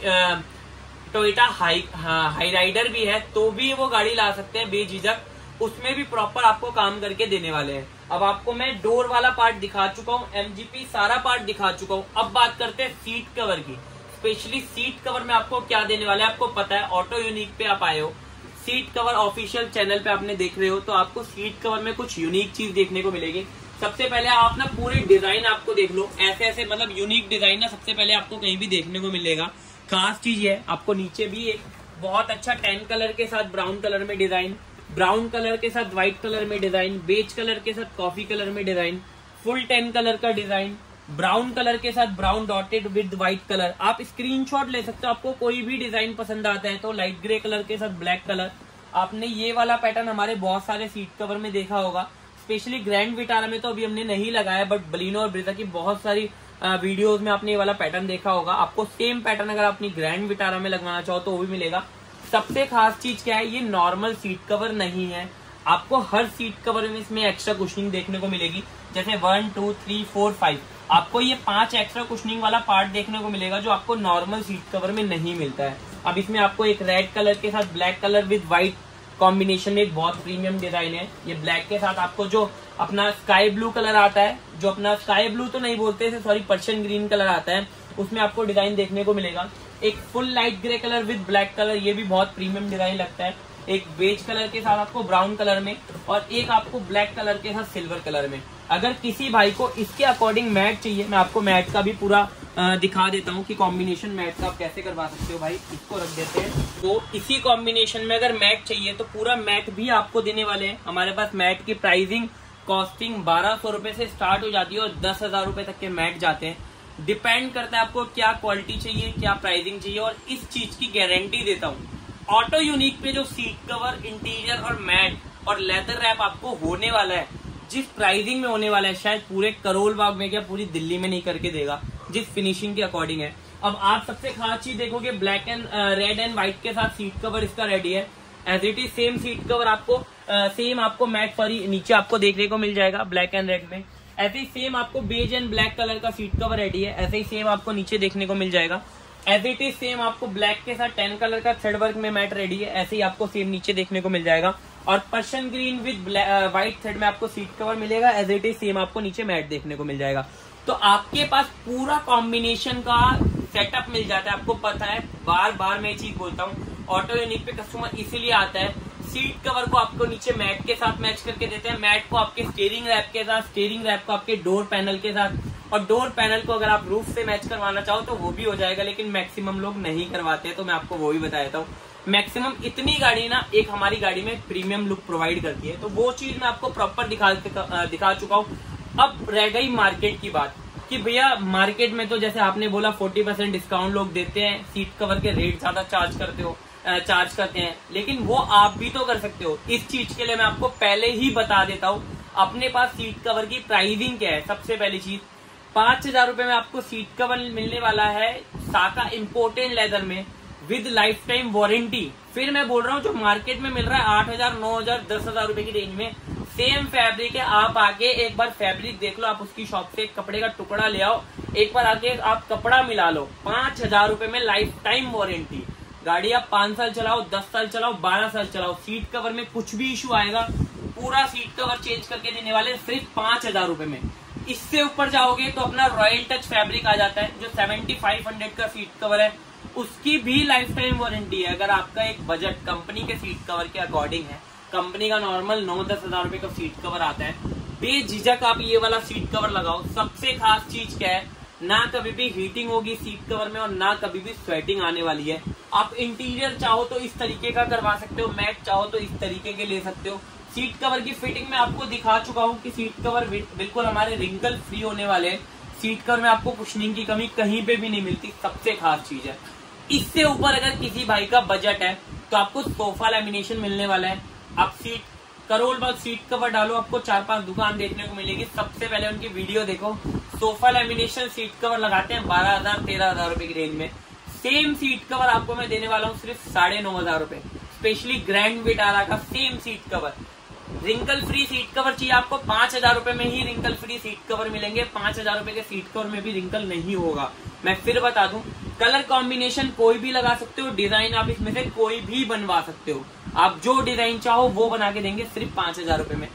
टोयोटा हाई हाई राइडर भी है तो भी वो गाड़ी ला सकते हैं बेझिझक, उसमें भी प्रॉपर आपको काम करके देने वाले हैं। अब आपको मैं डोर वाला पार्ट दिखा चुका हूँ, एमजीपी सारा पार्ट दिखा चुका हूँ। अब बात करते हैं सीट कवर की। स्पेशली सीट कवर में आपको क्या देने वाला है, आपको पता है ऑटो यूनिक पे आप आए हो, सीट कवर ऑफिशियल चैनल पे आपने देख रहे हो, तो आपको सीट कवर में कुछ यूनिक चीज देखने को मिलेगी। सबसे पहले आप ना पूरे डिजाइन आपको देख लो, ऐसे ऐसे मतलब यूनिक डिजाइन ना सबसे पहले आपको कहीं भी देखने को मिलेगा। खास चीज है, आपको नीचे भी एक बहुत अच्छा टैन कलर के साथ ब्राउन कलर में डिजाइन, ब्राउन कलर के साथ व्हाइट कलर में डिजाइन, बेज कलर के साथ कॉफी कलर में डिजाइन, फुल टैन कलर का डिजाइन, ब्राउन कलर के साथ brown dotted with white colour. आप स्क्रीनशॉट ले सकते हो, आपको कोई भी डिजाइन पसंद आता है तो। लाइट ग्रे कलर के साथ ब्लैक कलर, आपने ये वाला पैटर्न हमारे बहुत सारे सीट कवर में देखा होगा, स्पेशली ग्रैंड विटारा में तो अभी हमने नहीं लगाया, बट बलिनो और ब्रेजा की बहुत सारी वीडियोज में आपने ये वाला पैटर्न देखा होगा। आपको सेम पैटर्न अगर अपनी ग्रैंड विटारा में लगवाना चाहो तो वो भी मिलेगा। सबसे खास चीज क्या है, ये नॉर्मल सीट कवर नहीं है, आपको हर सीट कवर में इसमें एक्स्ट्रा कुशनिंग देखने को मिलेगी। जैसे one two three four five, आपको ये पांच एक्स्ट्रा कुशनिंग वाला पार्ट देखने को मिलेगा जो आपको नॉर्मल सीट कवर में नहीं मिलता है। अब इसमें आपको एक रेड कलर के साथ black colour with white combination में बहुत प्रीमियम डिजाइन है। ये ब्लैक के साथ आपको जो अपना स्काई ब्लू कलर आता है, जो अपना स्काई ब्लू तो नहीं बोलते, सॉरी पर्शियन ग्रीन कलर आता है, उसमें आपको डिजाइन देखने को मिलेगा। एक full light grey colour with black colour, ये भी बहुत प्रीमियम डिजाइन लगता है। एक बेज कलर के साथ आपको ब्राउन कलर में और एक आपको ब्लैक कलर के साथ सिल्वर कलर में। अगर किसी भाई को इसके अकॉर्डिंग मैट चाहिए, मैं आपको मैट का भी पूरा दिखा देता हूँ कि कॉम्बिनेशन मैट का आप कैसे करवा सकते हो। भाई इसको रख देते हैं, तो इसी कॉम्बिनेशन में अगर मैट चाहिए तो पूरा मैट भी आपको देने वाले हैं। हमारे पास मैट की प्राइसिंग, कॉस्टिंग बारह सौ रुपए से स्टार्ट हो जाती है और दस हजार रुपए तक के मैट जाते हैं। डिपेंड करता है आपको क्या क्वालिटी चाहिए, क्या प्राइसिंग चाहिए, और इस चीज की गारंटी देता हूँ ऑटो यूनिक पे जो सीट कवर, इंटीरियर और मैट और लेदर रैप आपको होने वाला है जिस प्राइसिंग में होने वाला है, शायद पूरे करोल बाग में क्या पूरी दिल्ली में नहीं करके देगा जिस फिनिशिंग के अकॉर्डिंग है। अब आप सबसे खास चीज देखोगे black and red and white के साथ सीट कवर इसका रेडी है, as it is same seat cover आपको सेम uh, आपको मैट फरी नीचे आपको देखने को मिल जाएगा ब्लैक एंड रेड में। ऐसे ही सेम आपको बेज एंड ब्लैक कलर का सीट कवर रेडी है, ऐसे ही सेम आपको नीचे देखने को मिल जाएगा। एज इट इज सेम आपको ब्लैक के साथ टेन कलर का थ्रेड वर्क में मैट रेडी है, ऐसे ही आपको सेम नीचे देखने को मिल जाएगा। और Persian green with white thread में आपको सीट कवर मिलेगा, एज इट इज सेम आपको नीचे मैट देखने को मिल जाएगा। तो आपके पास पूरा कॉम्बिनेशन का सेटअप मिल जाता है। आपको पता है बार बार मैं ये चीज बोलता हूँ, ऑटो यूनिक पे कस्टमर इसीलिए आता है, सीट कवर को आपको नीचे मैट के साथ मैच करके देते हैं, मैट को आपके स्टीयरिंग रैप के साथ, स्टीयरिंग रैप को आपके डोर पैनल के साथ, और डोर पैनल को अगर आप रूफ से मैच करवाना चाहो तो वो भी हो जाएगा, लेकिन मैक्सिमम लोग नहीं करवाते हैं। तो मैं आपको वो भी बता देता हूँ, मैक्सिमम इतनी गाड़ी ना एक हमारी गाड़ी में प्रीमियम लुक प्रोवाइड करती है, तो वो चीज मैं आपको प्रॉपर दिखा दिखा चुका हूँ। अब रह गई मार्केट की बात कि भैया मार्केट में तो जैसे आपने बोला फोर्टी परसेंट डिस्काउंट लोग देते हैं, सीट कवर के रेट ज्यादा चार्ज करते हो चार्ज करते हैं, लेकिन वो आप भी तो कर सकते हो। इस चीज के लिए मैं आपको पहले ही बता देता हूँ अपने पास सीट कवर की प्राइसिंग क्या है। सबसे पहली चीज पांच हजार रूपये में आपको सीट कवर मिलने वाला है साका इम्पोर्टेड लेदर में विद लाइफ टाइम वारंटी। फिर मैं बोल रहा हूँ जो मार्केट में मिल रहा है आठ हजार नौ हजार दस हजार रूपये की रेंज में सेम फैब्रिक है। आप आके एक बार फैब्रिक देख लो, आप उसकी शॉप से एक कपड़े का टुकड़ा ले आओ, एक बार आके आप कपड़ा मिला लो, पांच हजार रूपये में लाइफ टाइम वारंटी। गाड़ी आप पांच साल चलाओ, दस साल चलाओ, बारह साल चलाओ, सीट कवर में कुछ भी इशू आएगा पूरा सीट कवर चेंज करके देने वाले सिर्फ पांच हजार रूपये में। इससे ऊपर जाओगे तो अपना रॉयल टच फैब्रिक आ जाता है जो सेवेंटी फाइव हंड्रेड का सीट कवर है, उसकी भी लाइफ टाइम वारंटी है। अगर आपका एक बजट कंपनी के सीट कवर के अकॉर्डिंग है, कंपनी का नॉर्मल नौ दस हजार रूपये का सीट कवर आता है, बेझिझक आप ये वाला सीट कवर लगाओ। सबसे खास चीज क्या है, ना कभी भी हीटिंग होगी सीट कवर में और ना कभी भी स्वेटिंग आने वाली है। आप इंटीरियर चाहो तो इस तरीके का करवा सकते हो, मैट चाहो तो इस तरीके के ले सकते हो। सीट कवर की फिटिंग में आपको दिखा चुका हूँ कि सीट कवर बिल्कुल हमारे रिंकल फ्री होने वाले हैं, सीट कवर में आपको कुशनिंग की कमी कहीं पे भी नहीं मिलती, सबसे खास चीज है। इससे ऊपर अगर किसी भाई का बजट है तो आपको सोफा लेमिनेशन मिलने वाला है। आप seat Karol Bagh seat cover डालो, आपको चार पांच दुकान देखने को मिलेगी, सबसे पहले उनकी वीडियो देखो। सोफा लेमिनेशन सीट कवर लगाते हैं बारह हजार तेरह हजार रूपये की रेंज में, सेम सीट कवर आपको मैं देने वाला हूँ सिर्फ साढ़े नौ हजार रूपये, स्पेशली ग्रैंड विटारा का same seat cover. Wrinkle free seat cover चाहिए आपको, पांच हजार रूपये में ही रिंकल फ्री सीट कवर मिलेंगे, पांच हजार रूपये के सीट कवर में भी रिंकल नहीं होगा। मैं फिर बता दूं, कलर कॉम्बिनेशन कोई भी लगा सकते हो, डिजाइन आप इसमें से कोई भी बनवा सकते हो, आप जो डिजाइन चाहो वो बना के देंगे सिर्फ पांच हजार रूपये में।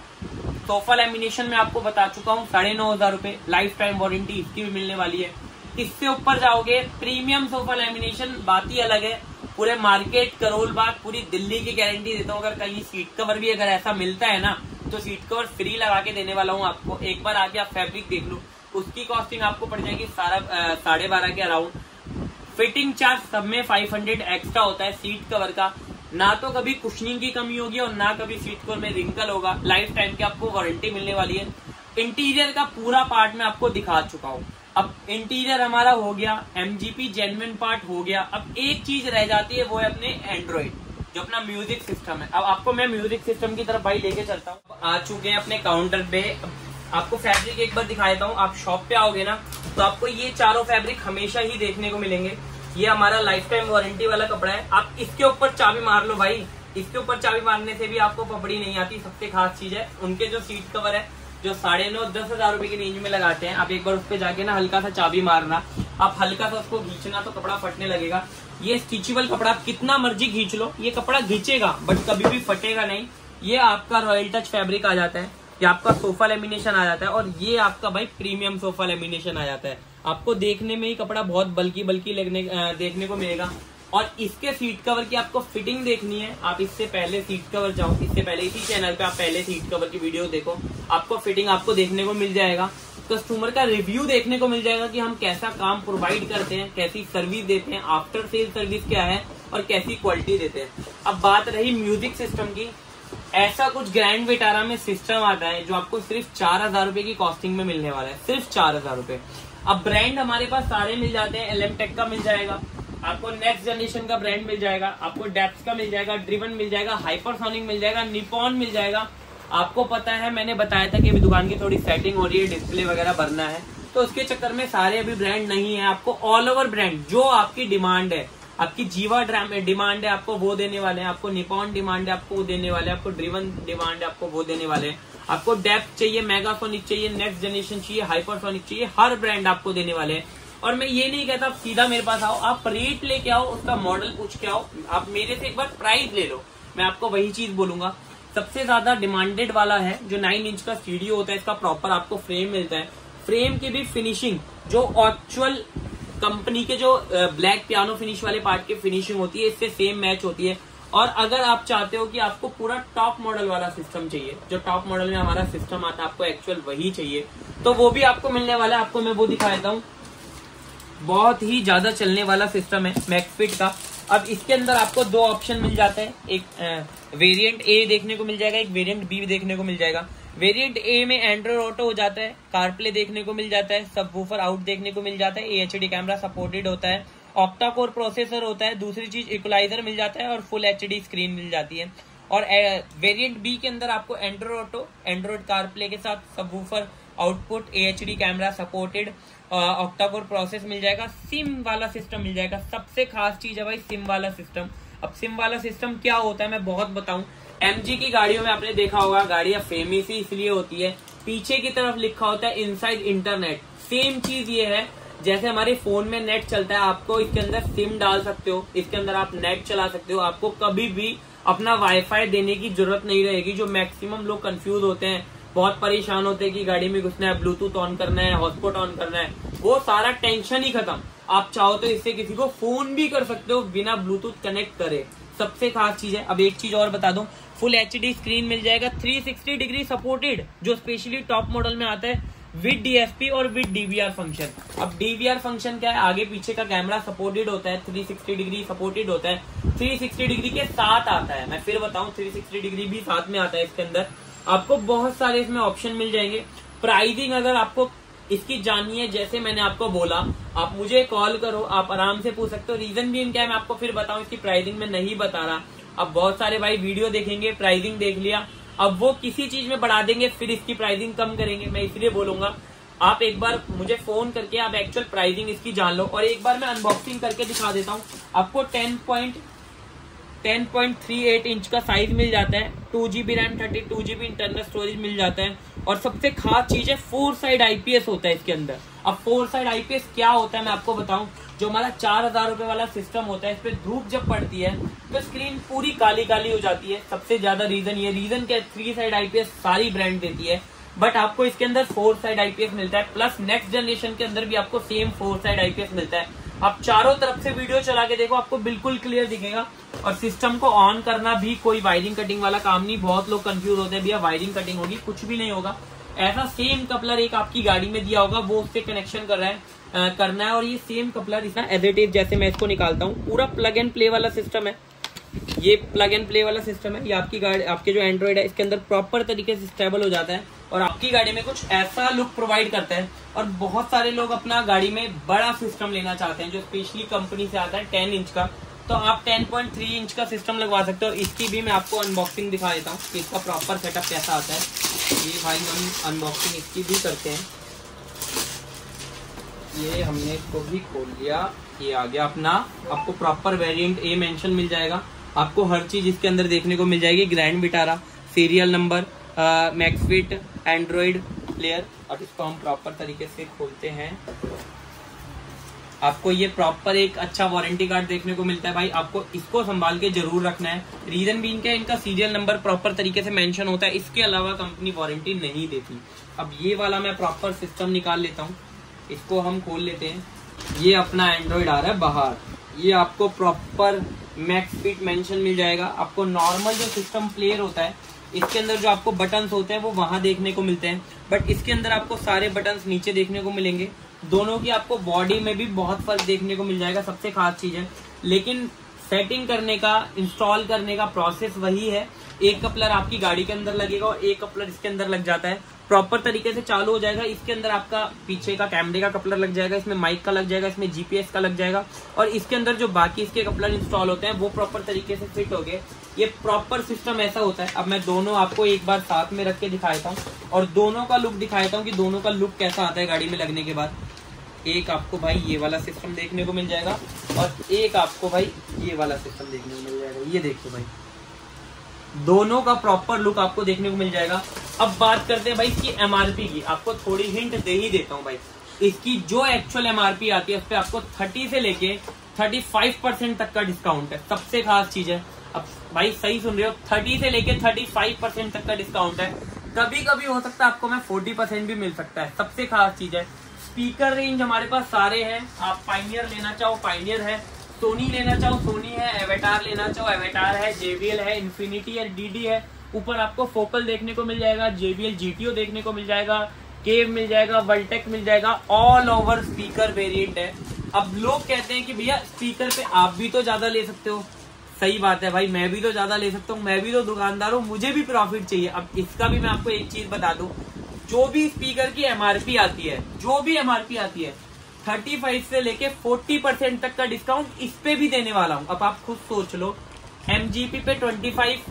सोफा लेमिनेशन में आपको बता चुका हूँ साढ़े नौ हजार रूपये, लाइफ टाइम वारंटी इसकी भी मिलने वाली है। इससे ऊपर जाओगे प्रीमियम सोफा लेमिनेशन, बात ही अलग है, पूरे मार्केट करोल बाग पूरी दिल्ली की गारंटी देता हूँ। अगर कहीं सीट कवर भी अगर ऐसा मिलता है ना तो सीट कवर फ्री लगा के देने वाला हूँ आपको, एक बार आके आप फैब्रिक देख लो। उसकी कॉस्टिंग आपको पड़ जाएगी सारा साढ़े बारह के अराउंड। फिटिंग चार्ज सब में फाइव हंड्रेड एक्स्ट्रा होता है सीट कवर का, ना तो कभी कुशनिंग की कमी होगी और ना कभी सीट कवर में रिंकल होगा, लाइफ टाइम की आपको वारंटी मिलने वाली है। इंटीरियर का पूरा पार्ट मैं आपको दिखा चुका हूँ। अब इंटीरियर हमारा हो गया, एमजीपी जेन्युइन पार्ट हो गया, अब एक चीज रह जाती है वो है अपने एंड्रॉइड जो अपना म्यूजिक सिस्टम है। अब आपको मैं म्यूजिक सिस्टम की तरफ भाई लेके चलता हूँ। आ चुके हैं अपने काउंटर पे, आपको फैब्रिक एक बार दिखा देता हूँ। आप शॉप पे आओगे ना तो आपको ये चारों फैब्रिक हमेशा ही देखने को मिलेंगे। ये हमारा लाइफ टाइम वारंटी वाला कपड़ा है, आप इसके ऊपर चाबी मार लो भाई, इसके ऊपर चाबी मारने से भी आपको पपड़ी नहीं आती, सबसे खास चीज है। उनके जो सीट कवर है जो साढ़े नौ दस हजार रूपये की रेंज में लगाते हैं, आप एक बार उस पर जाके ना हल्का सा चाबी मारना, आप हल्का सा उसको खींचना तो कपड़ा फटने लगेगा। ये स्टिचेबल कपड़ा आप कितना मर्जी खींच लो, ये कपड़ा खींचेगा बट कभी भी फटेगा नहीं। ये आपका रॉयल टच फैब्रिक आ जाता है, ये आपका सोफा लेमिनेशन आ जाता है, और ये आपका भाई प्रीमियम सोफा लेमिनेशन आ जाता है। आपको देखने में ही कपड़ा बहुत बल्कि बल्कि लगने देखने को मिलेगा। और इसके सीट कवर की आपको फिटिंग देखनी है, आप इससे पहले सीट कवर जाओ, इससे पहले इसी चैनल पे आप पहले सीट कवर की वीडियो देखो, आपको फिटिंग आपको देखने को मिल जाएगा, कस्टमर का रिव्यू देखने को मिल जाएगा कि हम कैसा काम प्रोवाइड करते हैं, कैसी सर्विस देते हैं, आफ्टर सेल सर्विस क्या है और कैसी क्वालिटी देते हैं। अब बात रही म्यूजिक सिस्टम की, ऐसा कुछ ग्रैंड विटारा में सिस्टम आता है जो आपको सिर्फ चार हजार रूपये की कॉस्टिंग में मिलने वाला है, सिर्फ चार हजार रूपये। अब ब्रांड हमारे पास सारे मिल जाते हैं, एलएम टेक का मिल जाएगा आपको, नेक्स्ट जनरेशन का ब्रांड मिल जाएगा आपको, डेप्थ का मिल जाएगा, ड्रिवन मिल जाएगा, हाइपरसोनिक मिल जाएगा, निपॉन मिल जाएगा। आपको पता है मैंने बताया था कि अभी दुकान की थोड़ी सेटिंग हो रही है, डिस्प्ले वगैरह भरना है, तो उसके चक्कर में सारे अभी ब्रांड नहीं है। आपको ऑल ओवर ब्रांड जो आपकी डिमांड है, आपकी जीवा डिमांड है आपको वो देने वाले हैं, आपको निपॉन डिमांड है आपको वो देने वाले हैं, आपको ड्रिवन डिमांड है आपको वो देने वाले हैं, आपको डेप्थ चाहिए, मेगाफोनिक चाहिए, नेक्स्ट जनरेशन चाहिए, हाइपरसोनिक चाहिए, हर ब्रांड आपको देने वाले हैं। और मैं ये नहीं कहता आप सीधा मेरे पास आओ, आप रेट लेके आओ, उसका मॉडल पूछ के आओ, आप मेरे से एक बार प्राइस ले लो, मैं आपको वही चीज बोलूंगा। सबसे ज्यादा डिमांडेड वाला है जो नाइन इंच का स्टूडियो होता है, इसका प्रॉपर आपको फ्रेम मिलता है, फ्रेम की भी फिनिशिंग जो एक्चुअल कंपनी के जो ब्लैक पियानो फिनिश वाले पार्ट की फिनिशिंग होती है इससे सेम मैच होती है। और अगर आप चाहते हो कि आपको पूरा टॉप मॉडल वाला सिस्टम चाहिए, जो टॉप मॉडल में हमारा सिस्टम आता है आपको एक्चुअल वही चाहिए, तो वो भी आपको मिलने वाला है। आपको मैं वो दिखा देता हूँ, बहुत ही ज्यादा चलने वाला सिस्टम है मैकफिट का। अब इसके अंदर आपको दो ऑप्शन मिल जाते हैं, एक वेरिएंट ए देखने को मिल जाएगा, एक वेरिएंट बी देखने को मिल जाएगा। वेरिएंट ए में एंड्रॉइड ऑटो हो जाता है, कारप्ले देखने को मिल जाता है, सबवूफर आउट देखने को मिल जाता है, एएचडी कैमरा सपोर्टेड होता है, ऑक्टा कोर प्रोसेसर होता है, दूसरी चीज इक्वलाइजर मिल जाता है और फुल एचडी स्क्रीन मिल जाती है। और वेरिएंट बी के अंदर आपको एंड्रॉइड ऑटो, एंड्रॉइड कारप्ले के साथ subwoofer output, AHD camera supported, octa core process मिल जाएगा, सिम वाला सिस्टम मिल जाएगा। सबसे खास चीज है भाई सिम वाला सिस्टम। अब सिम वाला सिस्टम क्या होता है मैं बहुत बताऊं, एमजी की गाड़ियों में आपने देखा होगा, गाड़ियां फेमस ही इसलिए होती है, पीछे की तरफ लिखा होता है इनसाइड इंटरनेट। सेम चीज ये है, जैसे हमारे फोन में नेट चलता है, आपको इसके अंदर सिम डाल सकते हो, इसके अंदर आप नेट चला सकते हो, आपको कभी भी अपना वाईफाई देने की जरूरत नहीं रहेगी। जो मैक्सिमम लोग कंफ्यूज होते हैं, बहुत परेशान होते हैं कि गाड़ी में घुसना है, ब्लूटूथ ऑन करना है, हॉटस्पॉट ऑन करना है, वो सारा टेंशन ही खत्म। आप चाहो तो इससे किसी को फोन भी कर सकते हो बिना ब्लूटूथ कनेक्ट करे, सबसे खास चीज है। अब एक चीज और बता दूं, फुल एचडी स्क्रीन मिल जाएगा, थ्री सिक्सटी डिग्री सपोर्टेड जो स्पेशली टॉप मॉडल में आता है, विद डीएसपी और विद डीवीआर फंक्शन। अब डीवीआर फंक्शन क्या है, आगे पीछे का कैमरा सपोर्टेड होता है, थ्री सिक्सटी डिग्री सपोर्टेड होता है, थ्री सिक्सटी डिग्री के साथ आता है, मैं फिर बताऊं थ्री सिक्सटी डिग्री भी साथ में आता है। इसके अंदर आपको बहुत सारे इसमें ऑप्शन मिल जाएंगे। प्राइसिंग अगर आपको इसकी जाननी है, जैसे मैंने आपको बोला, आप मुझे कॉल करो, आप आराम से पूछ सकते हो। रीजन भी क्या है मैं आपको फिर बताऊं, इसकी प्राइसिंग में नहीं बता रहा। अब बहुत सारे भाई वीडियो देखेंगे, प्राइसिंग देख लिया, अब वो किसी चीज में बढ़ा देंगे, फिर इसकी प्राइसिंग कम करेंगे, मैं इसलिए बोलूंगा आप एक बार मुझे फोन करके आप एक्चुअल प्राइसिंग इसकी जान लो। और एक बार मैं अनबॉक्सिंग करके दिखा देता हूँ आपको। Ten point ten point three eight inch का साइज मिल जाता है, two GB RAM, thirty two GB internal storage मिल जाता है, और सबसे खास चीज है फोर साइड आईपीएस होता है इसके अंदर। अब फोर साइड आईपीएस क्या होता है मैं आपको बताऊं, जो हमारा चार हजार रूपये वाला सिस्टम होता है, इस पे धूप जब पड़ती है तो स्क्रीन पूरी काली काली हो जाती है, सबसे ज्यादा रीजन ये। रीजन क्या है, थ्री साइड आईपीएस सारी ब्रांड देती है, बट आपको इसके अंदर फोर साइड आईपीएस मिलता है, प्लस नेक्स्ट जनरेशन के अंदर भी आपको सेम फोर साइड आईपीएस मिलता है। आप चारों तरफ से वीडियो चला के देखो, आपको बिल्कुल क्लियर दिखेगा। और सिस्टम को ऑन करना भी कोई वायरिंग कटिंग वाला काम नहीं, बहुत लोग कंफ्यूज होते हैं भैया वायरिंग कटिंग होगी, कुछ भी नहीं होगा। ऐसा सेम कपलर एक आपकी गाड़ी में दिया होगा, वो उससे कनेक्शन कर रहा है आ, करना है। और ये सेम कपलर इसमें एज इट इज, जैसे मैं इसको निकालता हूँ, पूरा प्लग एंड प्ले वाला सिस्टम है, ये प्लग एंड प्ले वाला सिस्टम है। ये आपकी गाड़ी, आपके जो एंड्रॉइड है इसके अंदर प्रॉपर तरीके से स्टेबल हो जाता है और आपकी गाड़ी में कुछ ऐसा लुक प्रोवाइड करता है। और बहुत सारे लोग अपना गाड़ी में बड़ा सिस्टम लेना चाहते हैं जो स्पेशली कंपनी से आता है टेन इंच का, तो आप टेन पॉइंट थ्री इंच का सिस्टम लगवा सकते हो। इसकी भी मैं आपको अनबॉक्सिंग दिखा देता हूँ कि इसका प्रॉपर सेटअप कैसा आता है। ये भाई हम अनबॉक्सिंग इसकी भी करते हैं, ये हमने इसको भी खोल लिया, ये आ गया अपना। आपको प्रॉपर वेरिएंट ए मेंशन मिल जाएगा, आपको हर चीज इसके अंदर देखने को मिल जाएगी, grand Vitara, serial number, Maxfit, Android player. अब इसको हम प्रॉपर तरीके से खोलते हैं, आपको ये प्रॉपर एक अच्छा वारंटी कार्ड देखने को मिलता है। भाई आपको इसको संभाल के जरूर रखना है। रीजन भी इनका इनका सीरियल नंबर प्रॉपर तरीके से मेंशन होता है, इसके अलावा कंपनी वारंटी नहीं देती। अब ये वाला मैं प्रॉपर सिस्टम निकाल लेता हूँ, इसको हम खोल लेते हैं। ये अपना एंड्रॉइड आ रहा है बाहर, ये आपको प्रॉपर मैक्स फिट मेंशन मिल जाएगा। आपको नॉर्मल जो सिस्टम प्लेयर होता है इसके अंदर जो आपको बटन्स होते हैं वो वहाँ देखने को मिलते हैं, बट इसके अंदर आपको सारे बटन्स नीचे देखने को मिलेंगे। दोनों की आपको बॉडी में भी बहुत फर्क देखने को मिल जाएगा, सबसे खास चीज है। लेकिन सेटिंग करने का, इंस्टॉल करने का प्रोसेस वही है। एक कपलर आपकी गाड़ी के अंदर लगेगा और एक कपलर इसके अंदर लग जाता है। प्रॉपर तरीके से चालू हो जाएगा। इसके अंदर आपका पीछे का कैमरे का कपलर लग जाएगा, इसमें माइक का लग जाएगा, इसमें जीपीएस का लग जाएगा, और इसके अंदर जो बाकी इसके कपलर इंस्टॉल होते हैं वो प्रॉपर तरीके से फिट हो गए। ये प्रॉपर सिस्टम ऐसा होता है। अब मैं दोनों आपको एक बार साथ में रख के दिखाता हूँ और दोनों का लुक दिखाता हूँ कि दोनों का लुक कैसा आता है गाड़ी में लगने के बाद। एक आपको भाई ये वाला सिस्टम देखने को मिल जाएगा और एक आपको भाई ये वाला सिस्टम देखने को मिल जाएगा। ये देखिए भाई, दोनों का प्रॉपर लुक आपको देखने को मिल जाएगा। अब बात करते हैं भाई इसकी एमआरपी की। आपको थोड़ी हिंट दे ही देता हूँ भाई, इसकी जो एक्चुअल एमआरपी आती है उस पर आपको थर्टी से लेके थर्टी फाइव परसेंट तक का डिस्काउंट है। सबसे खास चीज है, अब भाई सही सुन रहे हो, थर्टी से लेके थर्टी फाइव परसेंट तक का डिस्काउंट है। कभी कभी हो सकता है आपको मैं फोर्टी परसेंट भी मिल सकता है। सबसे खास चीज है, स्पीकर रेंज हमारे पास सारे हैं। आप पाइनियर लेना चाहो पाइनियर है, सोनी लेना चाहो सोनी है, एवेटार लेना चाहो एवेटार है, जेबीएल है, इन्फिनिटी है, डीडी है। ऊपर आपको फोकल देखने को मिल जाएगा, जेबीएल जीटीओ देखने को मिल जाएगा, केव मिल जाएगा, वर्टेक मिल जाएगा। ऑल ओवर स्पीकर वेरिएंट है। अब लोग कहते हैं कि भैया स्पीकर पे आप भी तो ज्यादा ले सकते हो। सही बात है भाई, मैं भी तो ज्यादा ले सकता हूँ, मैं भी तो दुकानदार हूँ, मुझे भी प्रॉफिट चाहिए। अब इसका भी मैं आपको एक चीज बता दूँ, जो भी स्पीकर की एमआरपी आती है, जो भी एमआरपी आती है पैंतीस से लेके चालीस परसेंट तक का डिस्काउंट इस पे भी देने वाला हूँ। अब आप खुद सोच लो, एमजीपी पे पच्चीस,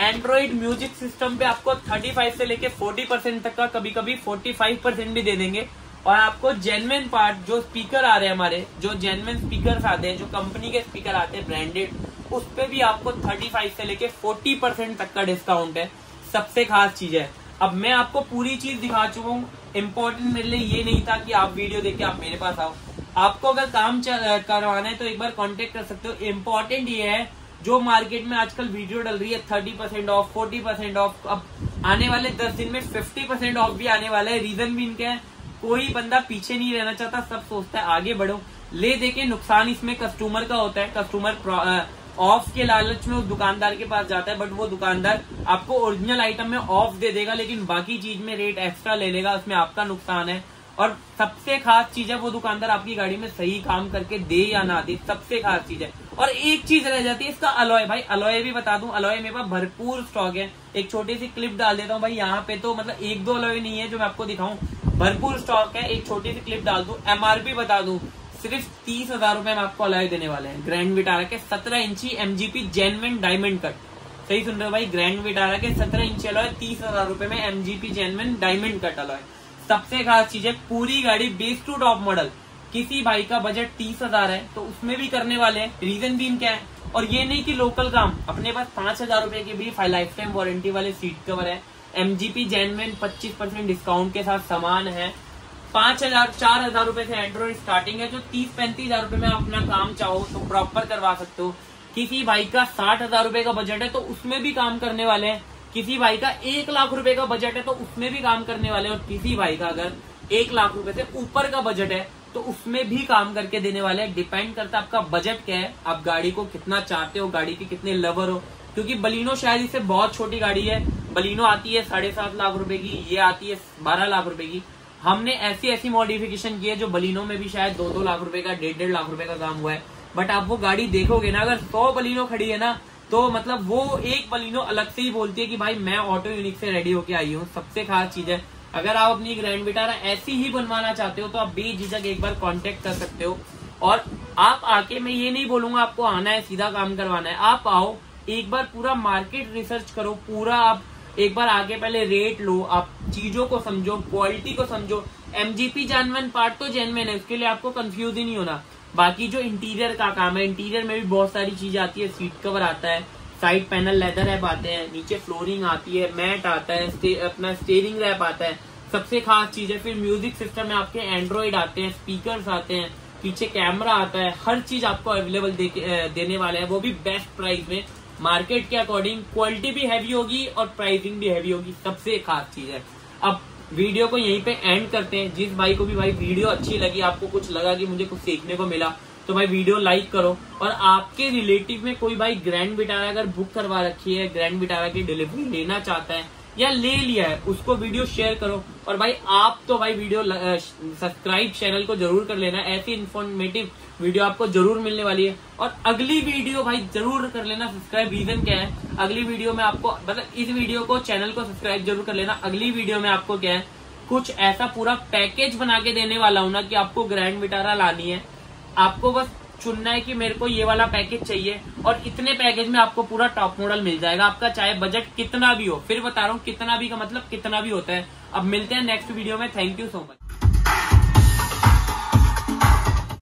एंड्रॉइड म्यूजिक सिस्टम पे आपको पैंतीस से लेके चालीस परसेंट तक का, कभी कभी पैंतालीस परसेंट भी दे देंगे। और आपको जेन्युइन पार्ट, जो स्पीकर आ रहे हैं हमारे, जो जेन्युइन स्पीकर आते हैं, जो कंपनी के स्पीकर आते हैं ब्रांडेड, उस पे भी आपको पैंतीस से लेके चालीस परसेंट तक का डिस्काउंट है। सबसे खास चीज है, अब मैं आपको पूरी चीज दिखा चुका हूँ। इम्पोर्टेंट मेरे लिए ये नहीं था कि आप वीडियो देख के आप मेरे पास आओ। आपको अगर काम करवाना है तो एक बार कांटेक्ट कर सकते हो। इम्पोर्टेंट ये है, जो मार्केट में आजकल वीडियो डल रही है तीस परसेंट ऑफ, चालीस परसेंट ऑफ, अब आने वाले दस दिन में पचास परसेंट ऑफ भी आने वाला है। रीजन भी इनका है, कोई बंदा पीछे नहीं रहना चाहता, सब सोचता है आगे बढ़ो। ले देके नुकसान इसमें कस्टमर का होता है। कस्टमर ऑफ के लालच में उस दुकानदार के पास जाता है, बट वो दुकानदार आपको ओरिजिनल आइटम में ऑफ दे देगा लेकिन बाकी चीज में रेट एक्स्ट्रा ले लेगा, उसमें आपका नुकसान है। और सबसे खास चीज है, वो दुकानदार आपकी गाड़ी में सही काम करके दे या ना दे, सबसे खास चीज है। और एक चीज रह जाती है, इसका अलॉय। भाई अलॉय भी बता दूं, अलॉय मेरे पास भरपूर स्टॉक है। एक छोटी सी क्लिप डाल देता हूँ भाई यहाँ पे, तो मतलब एक दो अलॉय नहीं है जो मैं आपको दिखाऊं, भरपूर स्टॉक है। एक छोटी सी क्लिप डाल दूं, एमआरपी बता दूं, सिर्फ तीस हजार रूपये में आपको अलॉय देने वाले हैं। ग्रैंड विटारा के सत्रह इंची एमजीपी जेन्युइन डायमंड कट। सही सुन रहे हो भाई, ग्रैंड विटारा के सत्रह इंची अलॉय तीस हजार रूपये में MGP genuine diamond cut alloy. सबसे खास चीज है, पूरी गाड़ी बेस टू टॉप मॉडल। किसी भाई का बजट तीस हजार है तो उसमें भी करने वाले हैं। रीजन भी इनका है, और ये नहीं कि लोकल काम, अपने पास पांच हजार रूपये की भी लाइफ टाइम वारंटी वाले सीट कवर है। एमजीपी जेन्युइन पच्चीस परसेंट डिस्काउंट के साथ सामान है। पांच हजार चार हजार रूपये से एंड्रॉइड स्टार्टिंग है, जो तीस पैंतीस हजार रूपये में अपना काम चाहो तो प्रॉपर करवा सकते हो। किसी भाई का साठ हजार रूपये का बजट है तो उसमें भी काम करने वाले हैं। किसी भाई का एक लाख रुपए का बजट है तो उसमें भी काम करने वाले हैं। और किसी भाई का अगर एक लाख रुपए से ऊपर का बजट है तो उसमें भी काम करके देने वाले हैं। डिपेंड करता है आपका बजट क्या है, आप गाड़ी को कितना चाहते हो, गाड़ी के कितने लवर हो। क्योंकि बलिनो शायद इससे बहुत छोटी गाड़ी है। बलिनो आती है साढ़े सात लाख रुपए की, ये आती है बारह लाख रुपए की। हमने ऐसी ऐसी मॉडिफिकेशन की है जो बलिनो में भी शायद दो दो लाख रुपए का, डेढ़ डेढ़ लाख रुपए का काम हुआ है। बट आप वो गाड़ी देखोगे ना, अगर सौ बलिनो खड़ी है ना, तो मतलब वो एक बलिनो अलग से ही बोलती है कि भाई मैं ऑटो यूनिक से रेडी होके आई हूँ। सबसे खास चीज है, अगर आप अपनी ग्रैंड विटारा ऐसी ही बनवाना चाहते हो तो आप बेझिझक एक बार कांटेक्ट कर सकते हो। और आप आके, मैं ये नहीं बोलूंगा आपको आना है सीधा काम करवाना है, आप आओ एक बार पूरा मार्केट रिसर्च करो, पूरा आप एक बार आगे पहले रेट लो, आप चीजों को समझो, क्वालिटी को समझो। एमजीपी जेन्युइन पार्ट तो जेन्युइन है, उसके लिए आपको कंफ्यूज ही नहीं होना। बाकी जो इंटीरियर का काम है, इंटीरियर में भी बहुत सारी चीजें आती है। सीट कवर आता है, साइड पैनल लेदर रैप आते हैं, नीचे फ्लोरिंग आती है, मैट आता है, स्टे, अपना स्टेयरिंग रैप आता है। सबसे खास चीज है, फिर म्यूजिक सिस्टम में आपके एंड्रॉइड आते हैं, स्पीकर्स आते हैं, पीछे कैमरा आता है, हर चीज आपको अवेलेबल दे, देने वाला है, वो भी बेस्ट प्राइस में, मार्केट के अकॉर्डिंग। क्वालिटी भी हैवी होगी और प्राइसिंग भी हैवी होगी, सबसे खास चीज है। अब वीडियो को यहीं पे एंड करते हैं। जिस भाई को भी भाई वीडियो अच्छी लगी, आपको कुछ लगा कि मुझे कुछ सीखने को मिला, तो भाई वीडियो लाइक करो। और आपके रिलेटिव में कोई भाई ग्रैंड विटारा अगर बुक करवा रखी है, ग्रैंड विटारा की डिलीवरी लेना चाहता है, या ले लिया है उसको वीडियो शेयर करो। और भाई आप तो भाई वीडियो सब्सक्राइब चैनल को जरूर कर लेना, ऐसी इन्फॉर्मेटिव वीडियो आपको जरूर मिलने वाली है। और अगली वीडियो भाई जरूर कर लेना सब्सक्राइब, रीजन क्या है अगली वीडियो में आपको मतलब इस वीडियो को चैनल को सब्सक्राइब जरूर कर लेना। अगली वीडियो में आपको क्या है कुछ ऐसा पूरा पैकेज बना के देने वाला हूं ना कि आपको ग्रैंड विटारा लानी है, आपको बस चुनना है कि मेरे को ये वाला पैकेज चाहिए और इतने पैकेज में आपको पूरा टॉप मॉडल मिल जाएगा, आपका चाहे बजट कितना भी हो। फिर बता रहा हूँ कितना भी का मतलब कितना भी होता है। अब मिलते हैं नेक्स्ट वीडियो में, थैंक यू सो मच।